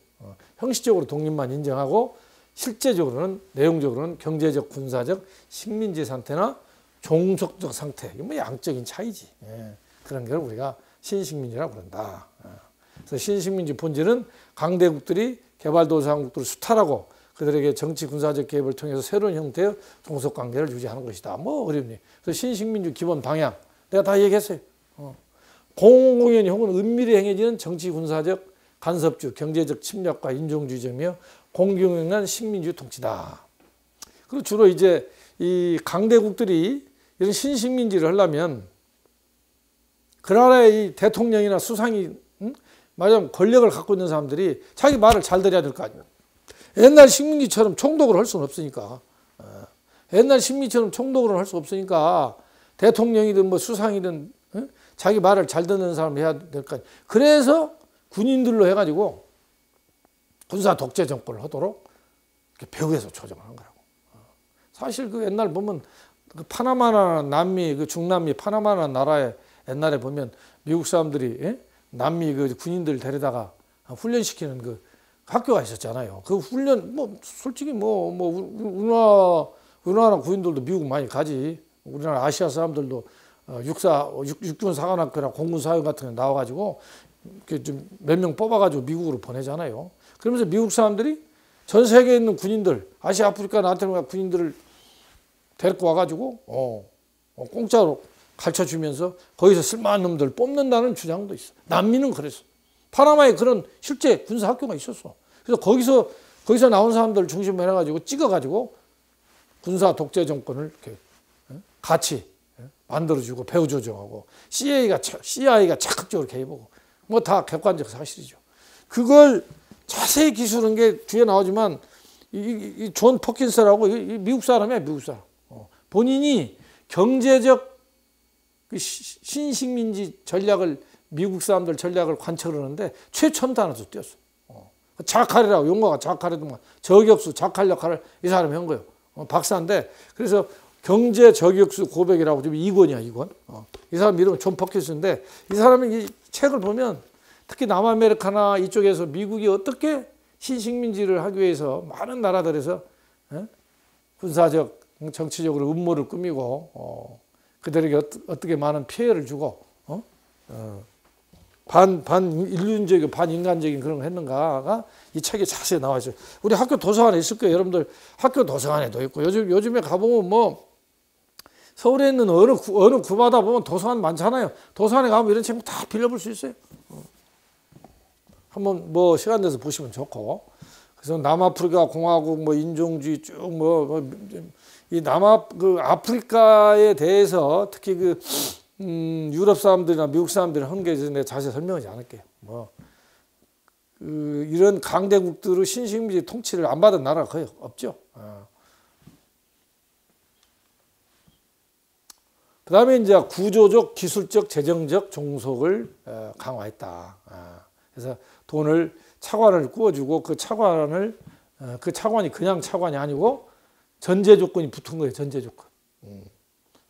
형식적으로 독립만 인정하고 실제적으로는, 내용적으로는 경제적, 군사적, 식민지 상태나 종속적 상태, 뭐 양적인 차이지. 예. 그런 걸 우리가 신식민지라고 그런다. 그래서 신식민지 본질은 강대국들이 개발도상국들을 수탈하고 그들에게 정치, 군사적 개입을 통해서 새로운 형태의 종속관계를 유지하는 것이다. 뭐 어렵니. 그래서 신식민지 기본 방향, 내가 다 얘기했어요. 어. 공공연히 혹은 은밀히 행해지는 정치, 군사적, 간섭주, 경제적 침략과 인종주의적이며 공공연한 식민주의 통치다. 그리고 주로 이제 이 강대국들이 이런 신식민지를 하려면 그 나라의 대통령이나 수상이, 응? 말하자면 권력을 갖고 있는 사람들이 자기 말을 잘 들어야 될 거 아니에요. 옛날 식민지처럼 총독을 할 수는 없으니까. 옛날 식민지처럼 총독을 할 수 없으니까 대통령이든 뭐 수상이든, 응? 자기 말을 잘 듣는 사람을 해야 될 거 아니에요. 그래서 군인들로 해가지고 군사 독재 정권을 하도록 배후에서 조정을 한 거라고. 사실 그 옛날 보면 그 파나마나 남미, 그 중남미 파나마나 나라에 옛날에 보면 미국 사람들이, 예? 남미 그 군인들 데려다가 훈련시키는 그 학교가 있었잖아요. 그 훈련, 뭐 솔직히 뭐, 뭐, 우리나라, 우리나라 군인들도 미국 많이 가지. 우리나라 아시아 사람들도 육사, 육, 육군 사관학교나 공군 사관 같은 데 나와가지고 몇 명 뽑아가지고 미국으로 보내잖아요. 그러면서 미국 사람들이 전 세계에 있는 군인들, 아시아, 아프리카, 라틴아메리카 군인들을 데리고 와가지고 어, 어, 공짜로 가르쳐주면서 거기서 쓸만한 놈들 뽑는다는 주장도 있어. 남미는 그랬어. 파나마에 그런 실제 군사 학교가 있었어. 그래서 거기서 거기서 나온 사람들 중심으로 해가지고 찍어가지고 군사 독재 정권을 이렇게 같이 만들어주고 배후 조정하고 씨아이에이가 씨아이에이가 적극적으로 개입하고 뭐 다 객관적 사실이죠. 그걸 자세히 기술한 게 뒤에 나오지만 이, 이 존 퍼킨스라고 이 미국 사람이야, 미국 사람. 어. 본인이 경제적 그 시, 신식민지 전략을, 미국 사람들 전략을 관철하는데 최첨단에서 뛰었어. 어. 자칼이라고, 용어가 자칼이더만 저격수, 자칼 역할을 이 사람이 한 거예요. 어, 박사인데 그래서 경제 저격수 고백이라고 지금 이권이야, 이권. 어. 이 사람 이름은 존 퍼킨스인데 이 사람이 이 책을 보면 특히 남아메리카나 이쪽에서 미국이 어떻게 신식민지를 하기 위해서 많은 나라들에서, 예? 군사적, 정치적으로 음모를 꾸미고 어, 그들에게 어, 어떻게 많은 피해를 주고 어? 어. 반, 반인륜적이고 반인간적인 그런 걸 했는가가 이 책에 자세히 나와 있어요. 우리 학교 도서관에 있을 거예요. 여러분들 학교 도서관에도 있고 요즘, 요즘에 가보면 뭐 서울에 있는 어느, 구, 어느 구마다 보면 도서관 많잖아요. 도서관에 가면 이런 책 다 빌려볼 수 있어요. 한번 뭐 시간 내서 보시면 좋고. 그래서 남아프리카 공화국 뭐 인종주의 쭉 뭐, 뭐, 이 남아, 그 아프리카에 대해서 특히 그, 음, 유럽 사람들이나 미국 사람들이 한 게 있어서 내가 자세히 설명하지 않을게요. 뭐, 그, 이런 강대국들의 신식민지 통치를 안 받은 나라가 거의 없죠. 어. 그 다음에 이제 구조적, 기술적, 재정적 종속을 강화했다. 그래서 돈을, 차관을 꾸어주고 그 차관을, 그 차관이 그냥 차관이 아니고 전제 조건이 붙은 거예요. 전제 조건.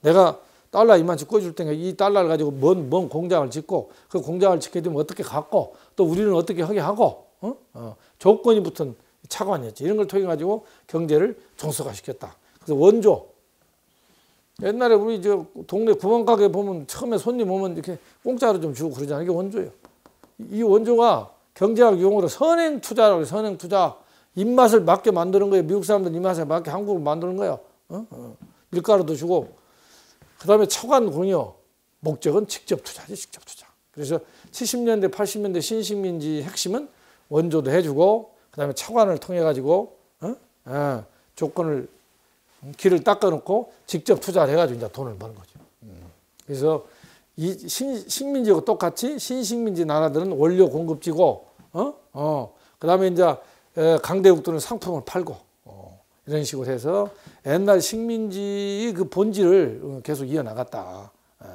내가 달러 이만 쥐꿔줄 테니까 이 달러를 가지고 뭔, 뭔 공장을 짓고, 그 공장을 짓게 되면 어떻게 갖고, 또 우리는 어떻게 하게 하고, 어? 어, 조건이 붙은 차관이었지. 이런 걸 통해 가지고 경제를 정석화시켰다. 그래서 원조. 옛날에 우리 저 동네 구멍가게 보면 처음에 손님 오면 이렇게 공짜로 좀 주고 그러잖아요. 이게 원조예요. 이 원조가 경제학 용어로 선행 투자라고 해요. 선행 투자. 입맛을 맞게 만드는 거예요. 미국 사람들은 입맛에 맞게 한국을 만드는 거예요. 어? 어. 밀가루도 주고. 그 다음에 차관 공여. 목적은 직접 투자지, 직접 투자. 그래서 칠십 년대, 팔십 년대 신식민지 핵심은 원조도 해주고, 그 다음에 차관을 통해가지고, 어? 어. 조건을, 길을 닦아놓고 직접 투자를 해가지고 이제 돈을 버는 거죠. 그래서 이 신, 식민지하고 똑같이 신식민지 나라들은 원료 공급지고, 어? 어. 그 다음에 이제 강대국들은 상품을 팔고, 어. 이런 식으로 해서 옛날 식민지의 그 본질을 계속 이어나갔다. 예.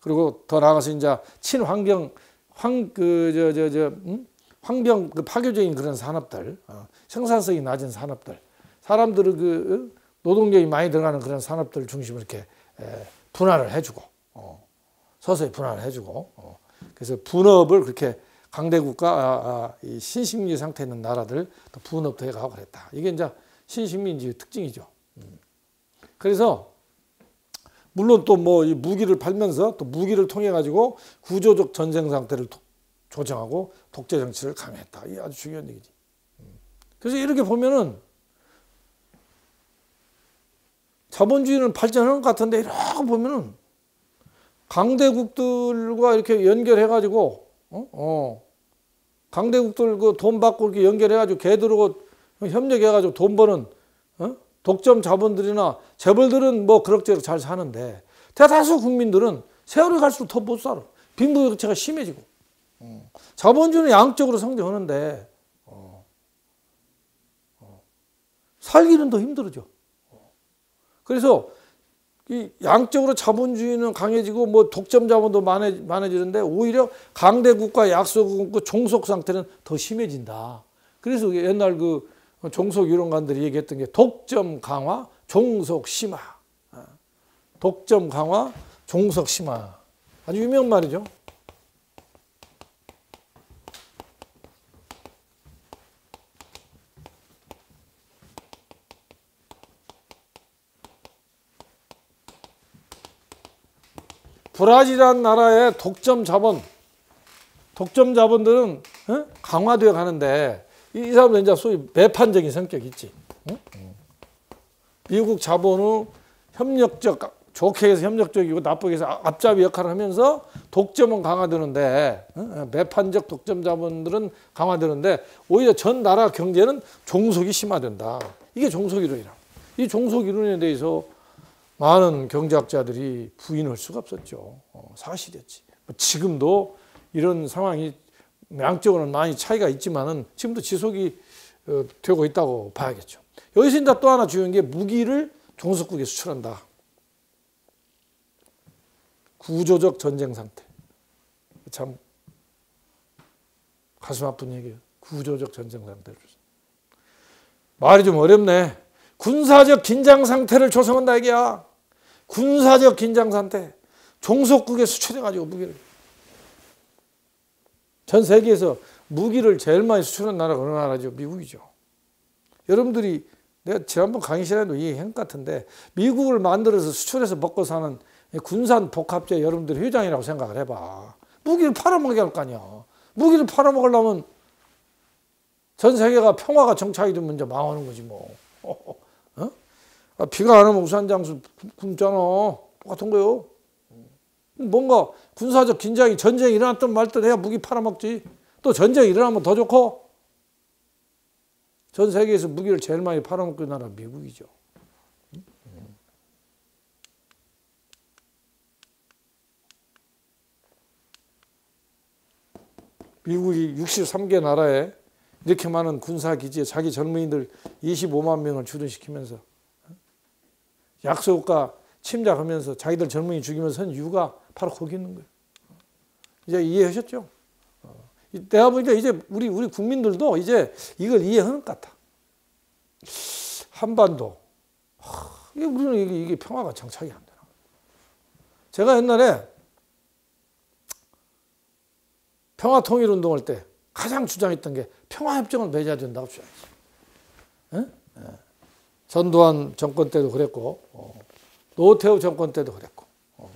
그리고 더 나아가서 이제 친환경, 황, 그, 저, 저, 저, 음? 환경, 그 파괴적인 그런 산업들, 어. 생산성이 낮은 산업들, 사람들의 그 노동력이 많이 들어가는 그런 산업들 중심으로 이렇게 분할을 해주고, 어. 서서히 분할을 해주고, 어. 그래서 분업을 그렇게 강대국가, 아, 아, 이 신식민지 상태에 있는 나라들 또 분업도 해가고 그랬다. 이게 이제 신식민지의 특징이죠. 음. 그래서, 물론 또 뭐 이 무기를 팔면서 또 무기를 통해가지고 구조적 전쟁 상태를 도, 조정하고 독재 정치를 강화했다. 이게 아주 중요한 얘기지. 음. 그래서 이렇게 보면은 자본주의는 발전하는 것 같은데 이렇게 보면은 강대국들과 이렇게 연결해가지고, 어, 어. 강대국들 그 돈 받고 이렇게 연결해가지고 걔들하고 협력해가지고 돈 버는, 어? 독점 자본들이나 재벌들은 뭐 그럭저럭 잘 사는데 대다수 국민들은 세월이 갈수록 더 못 살아. 빈부격차가 심해지고. 어. 자본주의는 양적으로 성장하는데, 어. 어. 살기는 더 힘들어져. 그래서 이 양적으로 자본주의는 강해지고 뭐 독점 자본도 많아, 많아지는데 오히려 강대국과 약소국 그 종속 상태는 더 심해진다. 그래서 옛날 그 종속 유론가들이 얘기했던 게 독점 강화, 종속 심화. 독점 강화, 종속 심화. 아주 유명한 말이죠. 브라질이라는 나라의 독점 자본, 독점 자본들은 어? 강화되어 가는데 이, 이 사람들은 이제 소위 매판적인 성격이 있지. 응? 응. 미국 자본의 협력적, 좋게 해서 협력적이고 나쁘게 해서 앞잡이 역할을 하면서 독점은 강화되는데 응? 매판적 독점 자본들은 강화되는데 오히려 전 나라 경제는 종속이 심화된다. 이게 종속이론이라. 이 종속이론에 대해서 많은 경제학자들이 부인할 수가 없었죠. 어, 사실이었지. 뭐 지금도 이런 상황이 양적으로는 많이 차이가 있지만은 지금도 지속이 어, 되고 있다고 봐야겠죠. 여기서 이제 또 하나 중요한 게 무기를 종속국에 수출한다. 구조적 전쟁 상태. 참 가슴 아픈 얘기예요. 구조적 전쟁 상태를. 말이 좀 어렵네. 군사적 긴장 상태를 조성한다 얘기야. 군사적 긴장 상태. 종속국에 수출해가지고 무기를. 전 세계에서 무기를 제일 많이 수출한 나라가 어느 나라죠? 미국이죠. 여러분들이 내가 지난번 강의 시간에도 얘기한 것 같은데 미국을 만들어서 수출해서 먹고 사는 군산 복합제 여러분들이 회장이라고 생각을 해봐. 무기를 팔아먹게 할 거 아니야. 무기를 팔아먹으려면 전 세계가 평화가 정착이 되면 이제 망하는 거지 뭐. 어? 아, 비가 안 오면 우산 장수 굶잖아. 똑같은 거요. 뭔가 군사적 긴장이 전쟁이 일어났든 말든 해야 무기 팔아먹지. 또 전쟁이 일어나면 더 좋고. 전 세계에서 무기를 제일 많이 팔아먹는 나라 미국이죠. 미국이 육십삼 개 나라에 이렇게 많은 군사기지에 자기 젊은이들 이십오만 명을 주둔시키면서 약소국가 침략하면서 자기들 젊은이 죽이면서 한 이유가 바로 거기 있는 거예요. 이제 이해하셨죠? 내가 보니까 이제 우리, 우리 국민들도 이제 이걸 이해하는 것 같아. 한반도. 하, 이게 우리는 이게, 이게 평화가 정착이 안 되나. 제가 옛날에 평화통일운동할 때 가장 주장했던 게 평화협정을 맺어야 된다고 주장했어요. 응? 예. 전두환 정권 때도 그랬고, 어. 노태우 정권 때도 그랬고, 어.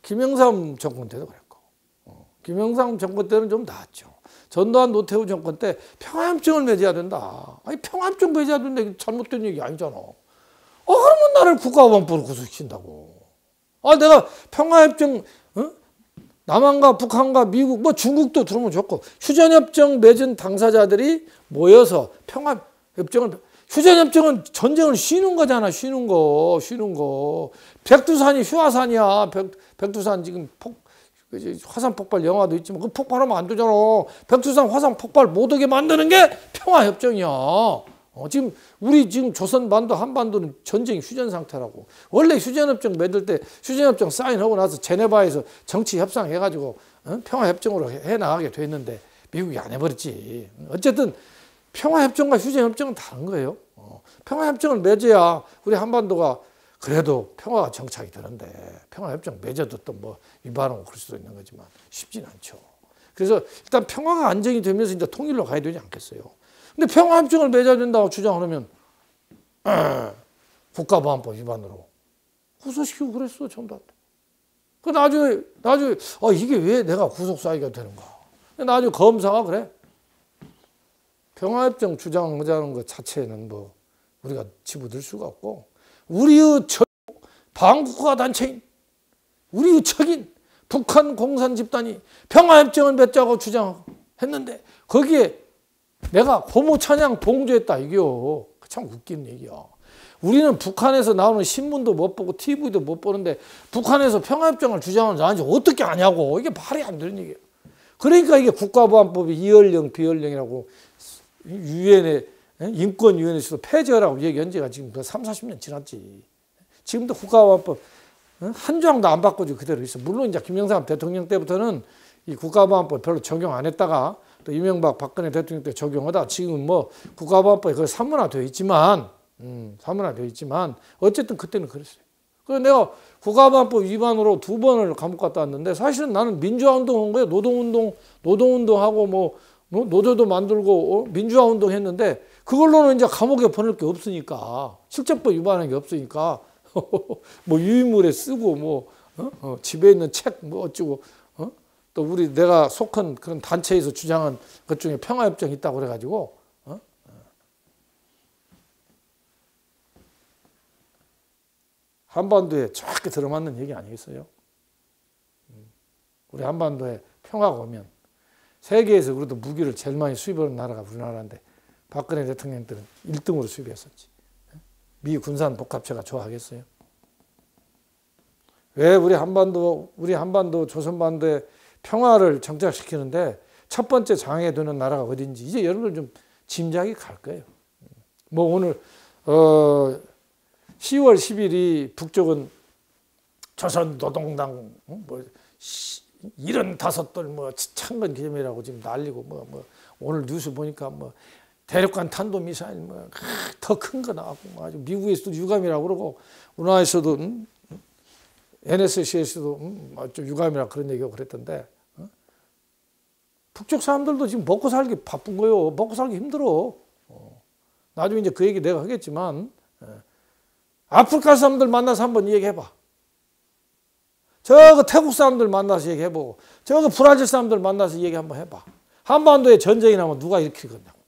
김영삼 정권 때도 그랬고, 어. 김영삼 정권 때는 좀 나았죠. 전두환 노태우 정권 때 평화협정을 맺어야 된다. 아니 평화협정 맺어야 된다. 이게 잘못된 얘기 아니잖아. 어 그러면 나를 국가보안법으로 구속시킨다고. 아 내가 평화협정 응? 남한과 북한과 미국 뭐 중국도 들어오면 좋고 휴전협정 맺은 당사자들이 모여서 평화협정을 휴전협정은 전쟁을 쉬는 거잖아. 쉬는 거. 쉬는 거. 백두산이 휴화산이야. 백, 백두산 지금 폭 화산 폭발 영화도 있지만 그 폭발하면 안 되잖아. 백두산 화산 폭발 못하게 만드는 게 평화협정이야. 어, 지금 우리 지금 조선반도 한반도는 전쟁 휴전 상태라고. 원래 휴전협정 맺을 때 휴전협정 사인하고 나서 제네바에서 정치 협상해가지고 어? 평화협정으로 해나가게 됐는데 미국이 안 해버렸지. 어쨌든 평화협정과 휴전협정은 다른 거예요. 어, 평화협정을 맺어야 우리 한반도가 그래도 평화가 정착이 되는데 평화협정 맺어도 또 뭐 위반하고 그럴 수도 있는 거지만 쉽진 않죠. 그래서 일단 평화가 안정이 되면서 이제 통일로 가야 되지 않겠어요. 근데 평화협정을 맺어야 된다고 주장하면 국가보안법 위반으로 구속시키고 그랬어. 전두환한테. 그 나중에 나중에 아 이게 왜 내가 구속사유가 되는가. 나중에 검사가 그래. 평화협정 주장하자는 것 자체는 뭐 우리가 집어들 수가 없고 우리의 적, 반국가 단체인, 우리의 적인 북한 공산 집단이 평화협정을 맺자고 주장했는데 거기에 내가 고모 찬양 봉조했다 이게요. 참 웃긴 얘기야. 우리는 북한에서 나오는 신문도 못 보고 티비도 못 보는데 북한에서 평화협정을 주장하는 사람인지 어떻게 아냐고. 이게 말이 안 되는 얘기야. 그러니까 이게 국가보안법이 이연령, 비연령이라고 유엔의 인권위원회에서도 폐지하라고 얘기한 지가 지금 삼사십 년 지났지. 지금도 국가보안법 한 조항도 안 바꿔주고 그대로 있어. 물론 이제 김영삼 대통령 때부터는 이 국가보안법 별로 적용 안 했다가 또 이명박 박근혜 대통령 때 적용하다 지금 뭐 국가보안법이 거의 사문화되어 있지만, 음, 사문화되어 있지만 어쨌든 그때는 그랬어요. 그래서 내가 국가보안법 위반으로 두 번을 감옥 갔다 왔는데 사실은 나는 민주화운동 한 거예요. 노동운동, 노동운동하고 뭐 노조도 만들고 민주화운동 했는데 그걸로는 이제 감옥에 보낼 게 없으니까 실적법 위반한 게 없으니까 뭐 유인물에 쓰고 뭐 어? 어, 집에 있는 책 뭐 어쩌고 어? 또 우리 내가 속한 그런 단체에서 주장한 것 중에 평화협정이 있다고 그래가지고 어? 한반도에 정확히 들어맞는 얘기 아니겠어요? 우리 한반도에 평화가 오면 세계에서 그래도 무기를 제일 많이 수입하는 나라가 우리나라인데 박근혜 대통령 때는 일 등으로 수입했었지. 미 군산 복합체가 좋아하겠어요? 왜 우리 한반도, 우리 한반도, 조선반도에 평화를 정착시키는데 첫 번째 장애되는 나라가 어딘지 이제 여러분들 좀 짐작이 갈 거예요. 뭐 오늘 어 시월 십일이 북쪽은 조선노동당 뭐 일흔다섯 돌 뭐 창건 기념이라고 지금 난리고 뭐 뭐 오늘 뉴스 보니까 뭐 대륙간 탄도 미사일 뭐 더 큰 거 나왔고 뭐 아주 미국에서도 유감이라고 그러고 우리나라에서도 음? 엔에스씨에서도 음? 좀 유감이라 그런 얘기가 그랬던데 어? 북쪽 사람들도 지금 먹고 살기 바쁜 거요. 먹고 살기 힘들어. 어. 나중에 이제 그 얘기 내가 하겠지만 에. 아프리카 사람들 만나서 한번 이 얘기 해봐. 저거 태국 사람들 만나서 얘기해보고 저거 브라질 사람들 만나서 얘기 한번 해봐. 한반도에 전쟁이 나면 누가 일으키겠냐고.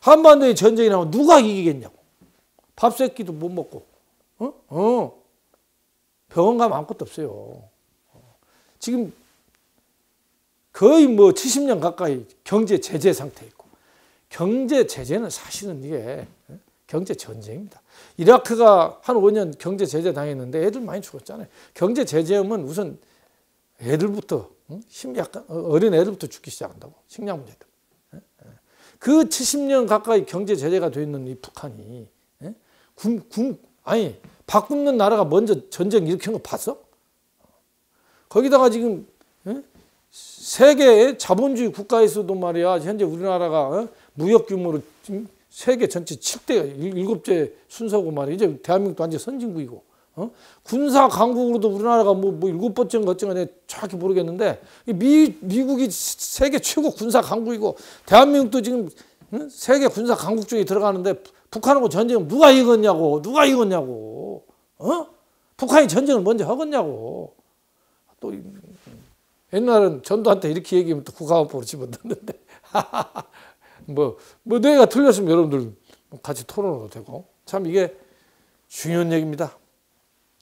한반도에 전쟁이 나면 누가 이기겠냐고. 밥 세 끼도 못 먹고 어? 어. 병원 가면 아무것도 없어요. 지금 거의 뭐 칠십 년 가까이 경제 제재 상태에 있고 경제 제재는 사실은 이게 경제 전쟁입니다. 이라크가 한 오 년 경제 제재 당했는데 애들 많이 죽었잖아요. 경제 제재하면 우선 애들부터 힘 약간 어린 애들부터 죽기 시작한다고. 식량 문제도. 그 칠십 년 가까이 경제 제재가 돼 있는 이 북한이 군, 군 아니 밥 굶는 나라가 먼저 전쟁 일으킨 거 봤어? 거기다가 지금 세계의 자본주의 국가에서도 말이야 현재 우리나라가 무역 규모로 지금 세계 전체 칠 대, 일곱 째 순서고 말이에요. 이제 대한민국도 완전 선진국이고 어? 군사 강국으로도 우리나라가 뭐, 뭐 일곱 번째인가 어쩐가 내가 정확히 모르겠는데 미, 미국이 세계 최고 군사 강국이고 대한민국도 지금 응? 세계 군사 강국 중에 들어가는데 북한하고 전쟁은 누가 이겼냐고 누가 이겼냐고 어? 북한이 전쟁을 먼저 하겠냐고. 또 옛날엔 전두환한테 이렇게 얘기하면 또 국가안보로 집어넣는데 뭐, 뭐 내가 틀렸으면 여러분들 같이 토론해도 되고 참 이게 중요한 얘기입니다.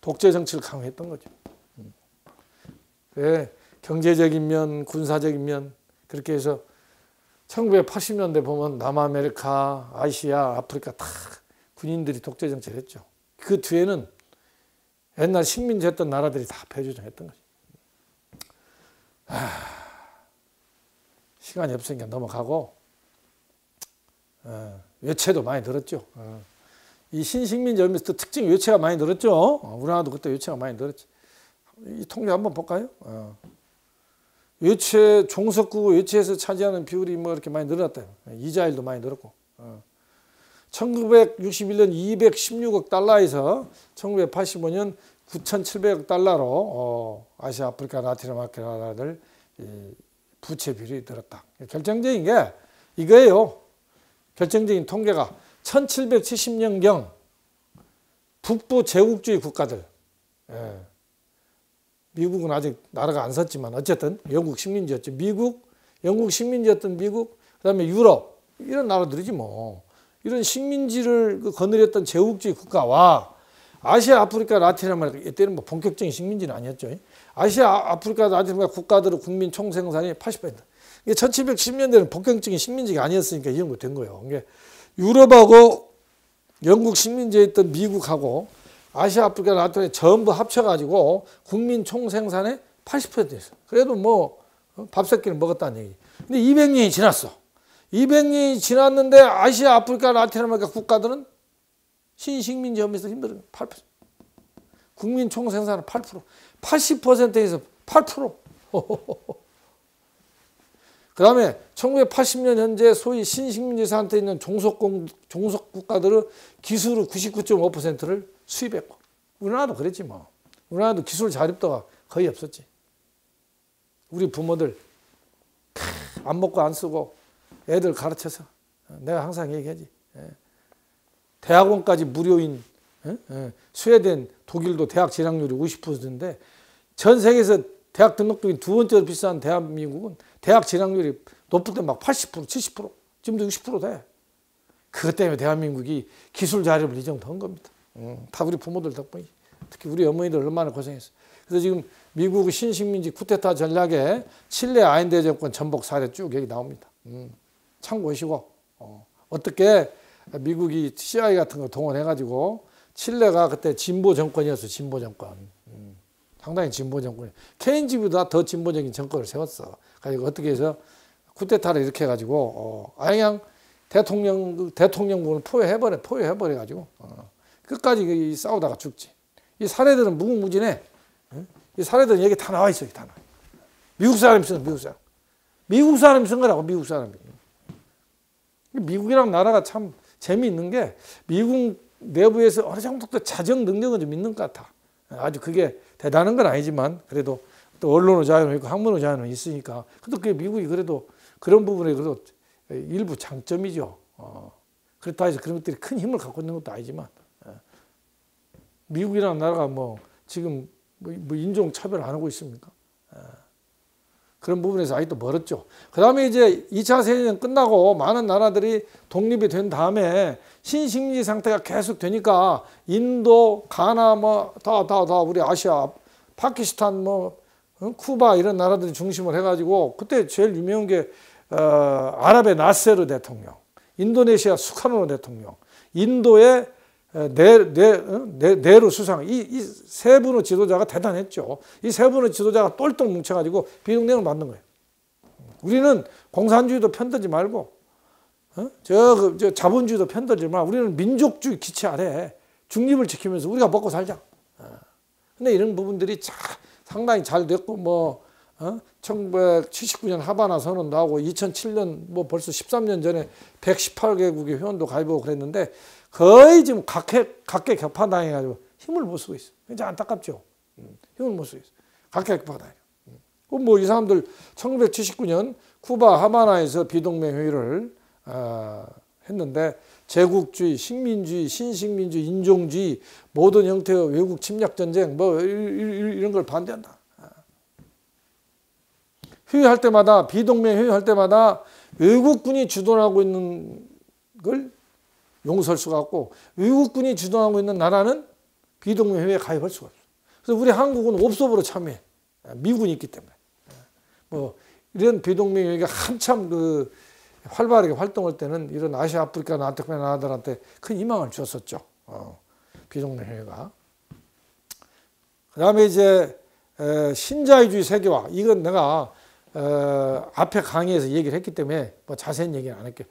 독재 정치를 강화했던 거죠. 네, 경제적인 면, 군사적인 면 그렇게 해서 천구백팔십 년대 보면 남아메리카, 아시아, 아프리카 다 군인들이 독재 정치를 했죠. 그 뒤에는 옛날 식민지 했던 나라들이 다 배조정했던 거죠. 아, 시간이 없으니까 넘어가고 아, 외채도 많이 늘었죠. 아, 이 신식민지 연민에서 특징이 외채가 많이 늘었죠. 어, 우리나라도 그때 외채가 많이 늘었죠. 이 통계 한번 볼까요? 어. 외채 종속국을 외채에서 차지하는 비율이 뭐 이렇게 많이 늘었대요. 이자율도 많이 늘었고. 어. 천구백육십일 년 이백십육억 달러에서 천구백팔십오 년 구천칠백억 달러로 어, 아시아, 아프리카, 라틴 아메리카 나라들 부채 비율이 늘었다. 결정적인 게 이거예요. 결정적인 통계가 천칠백칠십 년경 북부 제국주의 국가들, 예. 미국은 아직 나라가 안 섰지만 어쨌든 영국 식민지였죠. 미국, 영국 식민지였던 미국, 그다음에 유럽 이런 나라들이지 뭐. 이런 식민지를 거느렸던 제국주의 국가와 아시아, 아프리카, 라틴 아메리카 이때는 뭐 본격적인 식민지는 아니었죠. 아시아, 아프리카, 라틴 아메리카 국가들의 국민 총생산이 팔십 퍼센트. 이게 천칠백십 년대는 본격적인 식민지가 아니었으니까 이런 거 된 거예요. 이게 유럽하고 영국 식민지에 있던 미국하고 아시아, 아프리카, 라틴 전부 합쳐가지고 국민 총생산의 팔십 퍼센트였어요. 그래도 뭐 밥새끼를 먹었다는 얘기. 근데 이백 년이 지났어. 이백 년이 지났는데 아시아, 아프리카, 라틴 아메리카 국가들은 신식민지 연민에서 힘들어요. 팔 퍼센트. 국민 총생산은 팔 퍼센트. 팔십 퍼센트에서 팔 퍼센트. 그 다음에 천구백팔십 년 현재 소위 신식민지 상태에 있는 종속공, 종속국가들은 기술의 구십구 점 오 퍼센트를 수입했고. 우리나라도 그랬지 뭐. 우리나라도 기술 자립도가 거의 없었지. 우리 부모들 안 먹고 안 쓰고 애들 가르쳐서 내가 항상 얘기하지. 대학원까지 무료인 스웨덴, 독일도 대학 진학률이 오십 퍼센트인데 전 세계에서 대학 등록금이 두 번째로 비싼 대한민국은 대학 진학률이 높을 때 막 팔십 퍼센트, 칠십 퍼센트, 지금도 육십 퍼센트 돼. 그것 때문에 대한민국이 기술 자립을 이 정도 한 겁니다. 다 우리 부모들 덕분이지. 특히 우리 어머니들 얼마나 고생했어. 그래서 지금 미국의 신식민지 쿠데타 전략에 칠레 아인데 정권 전복 사례 쭉 여기 나옵니다. 음, 참고하시고 어, 어떻게 미국이 씨아이에이 같은 걸 동원해가지고 칠레가 그때 진보 정권이었어. 진보 정권 음, 상당히 진보 정권 케인주의보다 더 진보적인 정권을 세웠어. 그러니까 어떻게 해서 쿠데타를 이렇게 해가지고 어, 아양 대통령 대통령군을 포위해버려 포위해버려가지고 어, 끝까지 이 싸우다가 죽지. 이 사례들은 무궁무진해. 응? 이 사례들은 여기 다 나와 있어. 여기 다 나와. 미국 사람이 쓴 미국 사람. 미국 사람이 쓴 거라고, 미국 사람이. 미국이란 나라가 참 재미있는 게 미국 내부에서 어느 정도 자정 능력은 좀 있는 것 같아. 아주 그게 대단한 건 아니지만 그래도 또 언론의 자유는 있고 학문의 자유는 있으니까. 그래도 그게 미국이 그래도 그런 부분에 그래도 일부 장점이죠. 어. 그렇다 해서 그런 것들이 큰 힘을 갖고 있는 것도 아니지만 미국이란 나라가 뭐 지금 뭐 인종차별 안 하고 있습니까? 그런 부분에서 아직도 멀었죠. 그 다음에 이제 이 차 세계대전 끝나고 많은 나라들이 독립이 된 다음에 신식민지 상태가 계속 되니까 인도, 가나, 뭐, 다, 다, 다, 우리 아시아, 파키스탄, 뭐, 쿠바 이런 나라들이 중심을 해가지고 그때 제일 유명한 게, 어, 아랍의 나세르 대통령, 인도네시아 수카르노 대통령, 인도의 네, 네, 네, 네루 수상 이, 이 세 분의 지도자가 대단했죠. 이 세 분의 지도자가 똘똘 뭉쳐가지고 비동맹을 만든 거예요. 우리는 공산주의도 편들지 말고 어? 저, 그, 저 자본주의도 편들지 말고 우리는 민족주의 기치 아래 중립을 지키면서 우리가 먹고 살자. 어. 근데 이런 부분들이 자, 상당히 잘 됐고 뭐 어? 천구백칠십구 년 하바나 선언도 하고 이천칠 년 뭐 벌써 십삼 년 전에 백십팔 개국의 회원도 가입하고 그랬는데 거의 지금 각계, 각계 격파당해가지고 힘을 못 쓰고 있어. 굉장히 안타깝죠. 힘을 못 쓰고 있어. 각계각파다. 뭐 이 사람들 천구백칠십구 년 쿠바 하바나에서 비동맹회의를 어, 했는데 제국주의, 식민주의, 신식민주의, 인종주의, 모든 형태의 외국 침략전쟁 뭐 이런 걸 반대한다. 회의할 때마다 비동맹 회의할 때마다 외국군이 주도하고 있는 걸 용서할 수가 없고 외국군이 주도하고 있는 나라는 비동맹 회의에 가입할 수가 없어. 그래서 우리 한국은 옵소브로 참여해. 미군이 있기 때문에. 뭐 이런 비동맹 회의가 한참 그 활발하게 활동할 때는 이런 아시아, 아프리카나 아트크맨 나라들한테 큰 희망을 주었었죠. 어, 비동맹 회의가. 그다음에 이제 에, 신자유주의 세계화. 이건 내가 어, 앞에 강의에서 얘기를 했기 때문에 뭐 자세한 얘기는 안 할게요.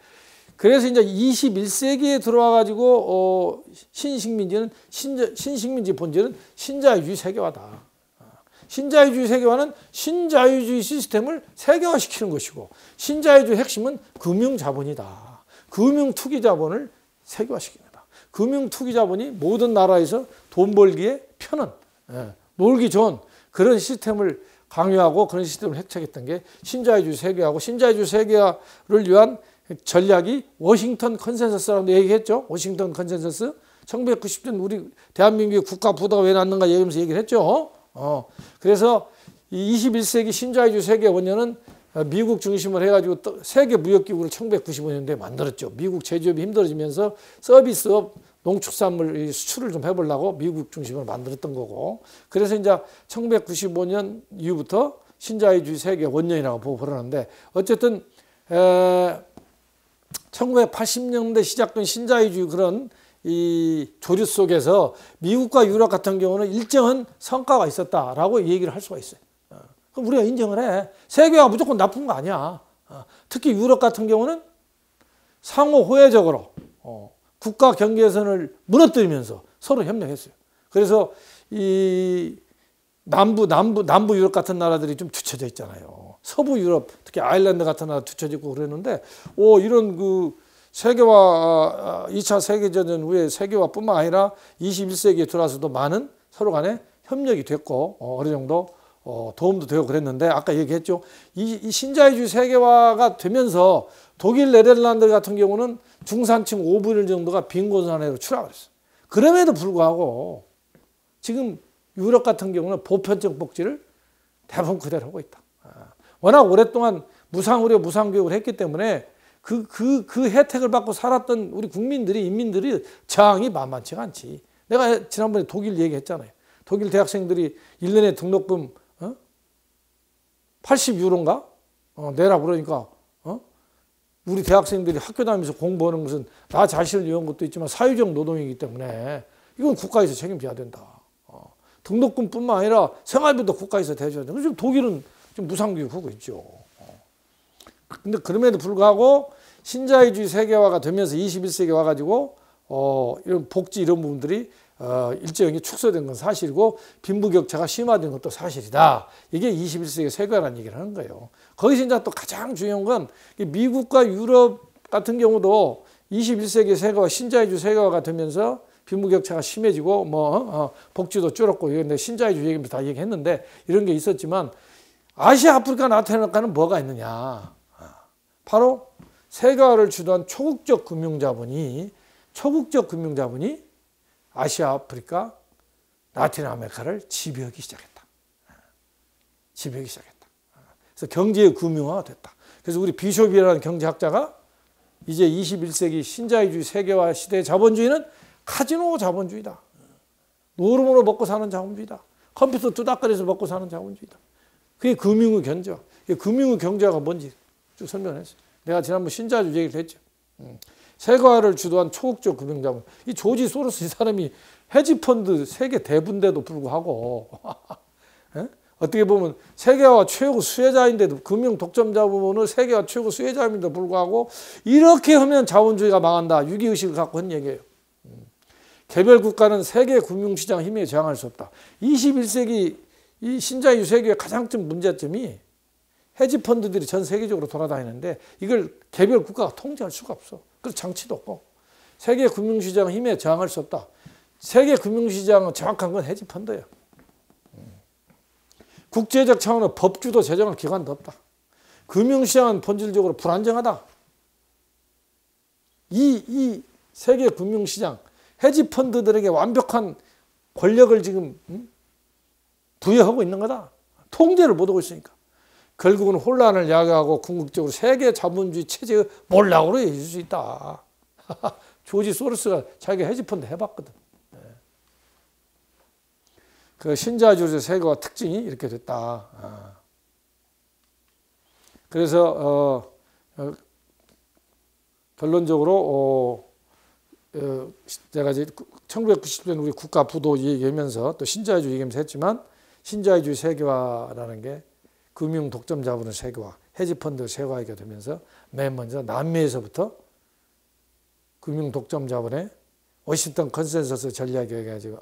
그래서 이제 이십일 세기에 들어와가지고, 어, 신식민지는, 신자, 신식민지 본질은 신자유주의 세계화다. 신자유주의 세계화는 신자유주의 시스템을 세계화시키는 것이고, 신자유주의 핵심은 금융자본이다. 금융투기자본을 세계화시킵니다. 금융투기자본이 모든 나라에서 돈 벌기에 편한, 예, 놀기 좋은 그런 시스템을 강요하고 그런 시스템을 획책했던 게 신자유주의 세계화고, 신자유주의 세계화를 위한 전략이 워싱턴 컨센서스라고 얘기했죠. 워싱턴 컨센서스. 천구백구십 년 우리 대한민국의 국가 부도가 왜 났는가 얘기하면서 얘기를 했죠. 어. 그래서 이 이십일 세기 신자유주의 세계화 원년은 미국 중심으로 해가지고 세계 무역기구를 천구백구십오 년도에 만들었죠. 미국 제조업이 힘들어지면서 서비스업, 농축산물 수출을 좀 해보려고 미국 중심으로 만들었던 거고, 그래서 이제 천구백구십오 년 이후부터 신자유주의 세계 원년이라고 보고 그러는데, 어쨌든 에, 천구백팔십 년대 시작된 신자유주의 그런 이 조류 속에서 미국과 유럽 같은 경우는 일정한 성과가 있었다라고 얘기를 할 수가 있어요. 그럼 우리가 인정을 해. 세계화가 무조건 나쁜 거 아니야. 특히 유럽 같은 경우는 상호 호혜적으로 어, 국가 경계선을 무너뜨리면서 서로 협력했어요. 그래서 이 남부, 남부, 남부 유럽 같은 나라들이 좀 뒤쳐져 있잖아요. 서부 유럽, 특히 아일랜드 같은 나라 뒤쳐져 있고 그랬는데, 오, 이런 그 세계화, 이 차 세계대전 후에 세계화뿐만 아니라 이십일 세기에 들어와서도 많은 서로 간에 협력이 됐고, 어, 어느 정도 어, 도움도 되고 그랬는데, 아까 얘기했죠. 이, 이 신자유주의 세계화가 되면서 독일, 네덜란드 같은 경우는 중산층 오분의 일 정도가 빈곤사회로 추락을 했어요. 그럼에도 불구하고 지금 유럽 같은 경우는 보편적 복지를 대부분 그대로 하고 있다. 워낙 오랫동안 무상의료, 무상교육을 했기 때문에 그, 그, 그 혜택을 받고 살았던 우리 국민들이, 인민들이 저항이 만만치가 않지. 내가 지난번에 독일 얘기했잖아요. 독일 대학생들이 일 년에 등록금 어? 팔십 유로인가? 어, 내라 그러니까 어? 우리 대학생들이 학교 다니면서 공부하는 것은 나 자신을 위한 것도 있지만 사회적 노동이기 때문에 이건 국가에서 책임져야 된다. 어. 등록금뿐만 아니라 생활비도 국가에서 대줘야 된다. 지금 독일은 지금 무상교육하고 있죠. 그런데 어. 그럼에도 불구하고 신자유주의 세계화가 되면서 이십일 세기 와가지고 어, 이런 복지 이런 부분들이 어, 일제형이 축소된 건 사실이고 빈부격차가 심화된 것도 사실이다. 이게 이십일 세기 세계화라는 얘기를 하는 거예요. 거기서 이제 또 가장 중요한 건 미국과 유럽 같은 경우도 이십일 세기 세계화, 신자유주의 세계화가 되면서 빈부격차가 심해지고 뭐 어, 복지도 줄었고, 근데 신자유주의 얘기는 다 얘기했는데 이런 게 있었지만, 아시아, 아프리카, 라틴아메리카는 뭐가 있느냐? 바로 세계화를 주도한 초국적 금융자본이 초국적 금융자본이 아시아, 아프리카, 라틴 아메리카를 지배하기 시작했다. 지배하기 시작했다. 그래서 경제의 금융화가 됐다. 그래서 우리 비숍이라는 경제학자가 이제 이십일 세기 신자유주의 세계화 시대의 자본주의는 카지노 자본주의다. 노름으로 먹고 사는 자본주의다. 컴퓨터 두닥거리에서 먹고 사는 자본주의다. 그게 금융의 경제화. 금융의 경제화가 뭔지 쭉 설명을 했어요. 내가 지난번 신자유주의 얘기를 했죠. 세계화를 주도한 초국적 금융자본. 이 조지 소로스 이 사람이 헤지펀드 세계 대부인데도 불구하고 어떻게 보면 세계화 최고 수혜자인데도, 금융 독점자본을 세계화 최고 수혜자인데도 불구하고 이렇게 하면 자본주의가 망한다. 위기의식을 갖고 한 얘기예요. 개별 국가는 세계 금융시장 힘에 저항할 수 없다. 이십일 세기 이 신자유주의 세계의 가장 큰 문제점이 헤지펀드들이 전 세계적으로 돌아다니는데 이걸 개별 국가가 통제할 수가 없어. 그래서 장치도 없고 세계 금융시장 힘에 저항할 수 없다. 세계 금융시장은 정확한 건 헤지펀드예요. 국제적 차원의 법규도 제정할 기관도 없다. 금융시장은 본질적으로 불안정하다. 이, 이 세계 금융시장, 헤지펀드들에게 완벽한 권력을 지금 부여하고 있는 거다. 통제를 못하고 있으니까. 결국은 혼란을 야기하고 궁극적으로 세계 자본주의 체제의 몰락으로 이어질 수 있다. 조지 소로스가 자기가 헤지펀드 해봤거든. 그 신자유주의 세계화 특징이 이렇게 됐다. 그래서 어, 결론적으로 어, 어, 제가 이제 천구백구십 년 우리 국가 부도 얘기하면서 또 신자유주의 얘기하면서 했지만 신자유주의 세계화라는 게 금융 독점 자본의 세계화, 헤지펀드 세계화가 되면서 맨 먼저 남미에서부터 금융 독점 자본의 워싱턴 컨센서스 전략에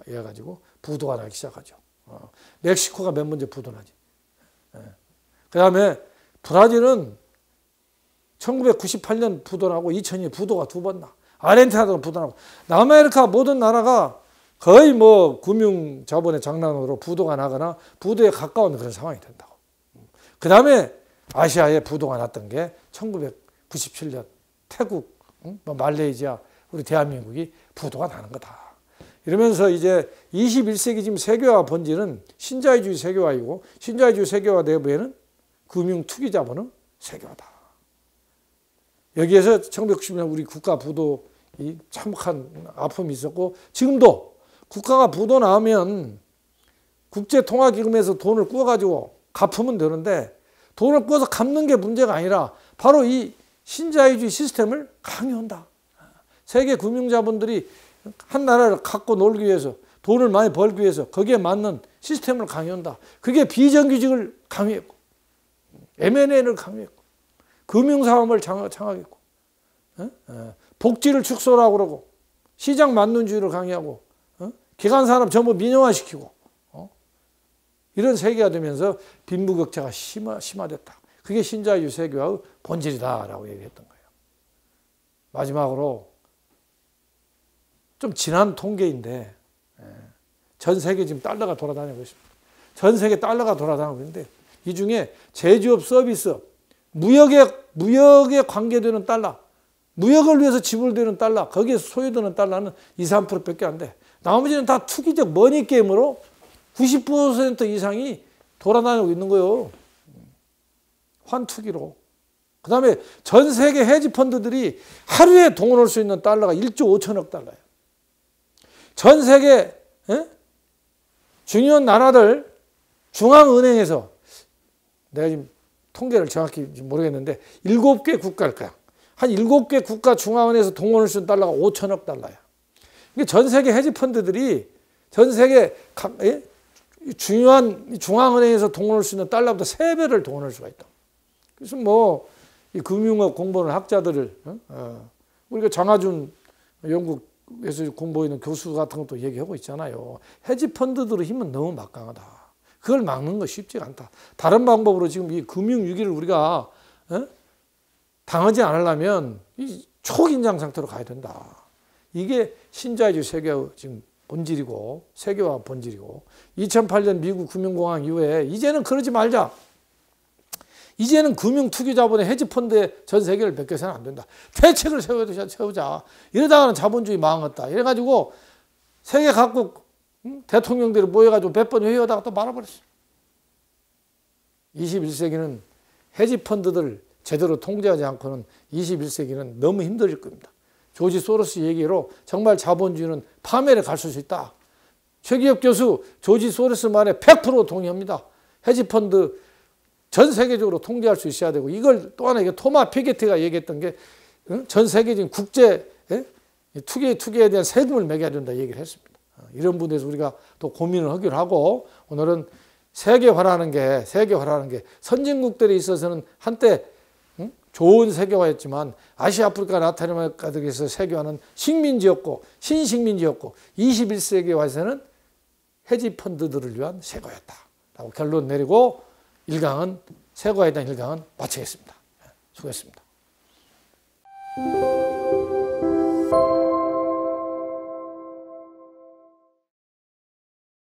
의해가지고 부도가 나기 시작하죠. 어. 멕시코가 맨 먼저 부도나지. 예. 그 다음에 브라질은 천구백구십팔 년 부도나고 이천 년 부도가 두 번 나. 아르헨티나도 부도나고. 남아메리카 모든 나라가 거의 뭐 금융 자본의 장난으로 부도가 나거나 부도에 가까운 그런 상황이 된다고. 그 다음에 아시아에 부도가 났던 게 천구백구십칠 년 태국, 응? 뭐 말레이시아, 우리 대한민국이 부도가 나는 거다. 이러면서 이제 이십일 세기 지금 세계화 본질은 신자유주의 세계화이고 신자유주의 세계화 내부에는 금융 투기 자본은 세계화다. 여기에서 천구백구십 년 우리 국가 부도 이 참혹한 아픔이 있었고 지금도 국가가 부도 나면 국제통화기금에서 돈을 구워가지고 갚으면 되는데 돈을 구워서 갚는 게 문제가 아니라 바로 이 신자유주의 시스템을 강요한다. 세계 금융자본들이 한 나라를 갖고 놀기 위해서 돈을 많이 벌기 위해서 거기에 맞는 시스템을 강요한다. 그게 비정규직을 강요했고 엠 앤 에를 강요했고 금융사업을 장악했고 복지를 축소라고 그러고 시장 만능주의를 강요하고 기간산업 전부 민영화시키고 이런 세계가 되면서 빈부격차가 심화, 심화됐다. 그게 신자유주의 세계화의 본질이다라고 얘기했던 거예요. 마지막으로 좀 지난 통계인데 전 세계 지금 달러가 돌아다니고 있습니다. 전 세계 달러가 돌아다니고 있는데 이 중에 제조업, 서비스업, 무역에 무역에 관계되는 달러, 무역을 위해서 지불되는 달러, 거기에 소요되는 달러는 이, 삼 퍼센트밖에 안 돼. 나머지는 다 투기적 머니 게임으로 구십 퍼센트 이상이 돌아다니고 있는 거예요. 환투기로. 그 다음에 전 세계 헤지펀드들이 하루에 동원할 수 있는 달러가 일조 오천억 달러예요. 전 세계 에? 중요한 나라들 중앙은행에서 내가 지금 통계를 정확히 모르겠는데 일곱 개 국가일 거야. 한 일곱 개 국가 중앙은행에서 동원할 수 있는 달러가 오천억 달러야. 그러니까 전 세계 헤지펀드들이 전 세계 각, 에? 중요한 중앙은행에서 동원할 수 있는 달러보다 세 배를 동원할 수가 있다. 그래서 뭐 이 금융업 공부하는 학자들을 어? 어. 우리가 장하준 영국에서 공부하는 교수 같은 것도 얘기하고 있잖아요. 헤지펀드들의 힘은 너무 막강하다. 그걸 막는 거 쉽지 않다. 다른 방법으로 지금 이 금융위기를 우리가 어? 당하지 않으려면 이 초긴장 상태로 가야 된다. 이게 신자유주의 세계화의 지금 본질이고 세계화 본질이고 이천팔 년 미국 금융공황 이후에 이제는 그러지 말자. 이제는 금융투기자본의 헤지펀드에 전 세계를 맡겨서는 안 된다. 대책을 세우자. 이러다가는 자본주의 망했다. 이래가지고 세계 각국 대통령들이 모여가지고 몇 번 회의하다가 또 말아버렸어. 이십일 세기는 헤지펀드들 제대로 통제하지 않고는 이십일 세기는 너무 힘들 겁니다. 조지 소로스 얘기로 정말 자본주의는 파멸에 갈 수 있다. 최규엽 교수 조지 소로스 말에 백 퍼센트 동의합니다. 헤지펀드 전 세계적으로 통제할 수 있어야 되고 이걸 또 하나 이게 토마 피게티가 얘기했던 게 전 세계적인 국제 투기에 투기에 대한 세금을 매겨야 된다 얘기를 했습니다. 이런 부분에서 우리가 또 고민을 하기로 하고 오늘은 세계화라는 게 세계화라는 게 선진국들에 있어서는 한때 좋은 세계화였지만 아시아 아프리카 라틴아메리카들에서 세계화는 식민지였고 신식민지였고 이십일 세기화에서는 헤지펀드들을 위한 세계화였다라고 결론 내리고. 일강은 세계화에 대한 일강은 마치겠습니다. 수고했습니다.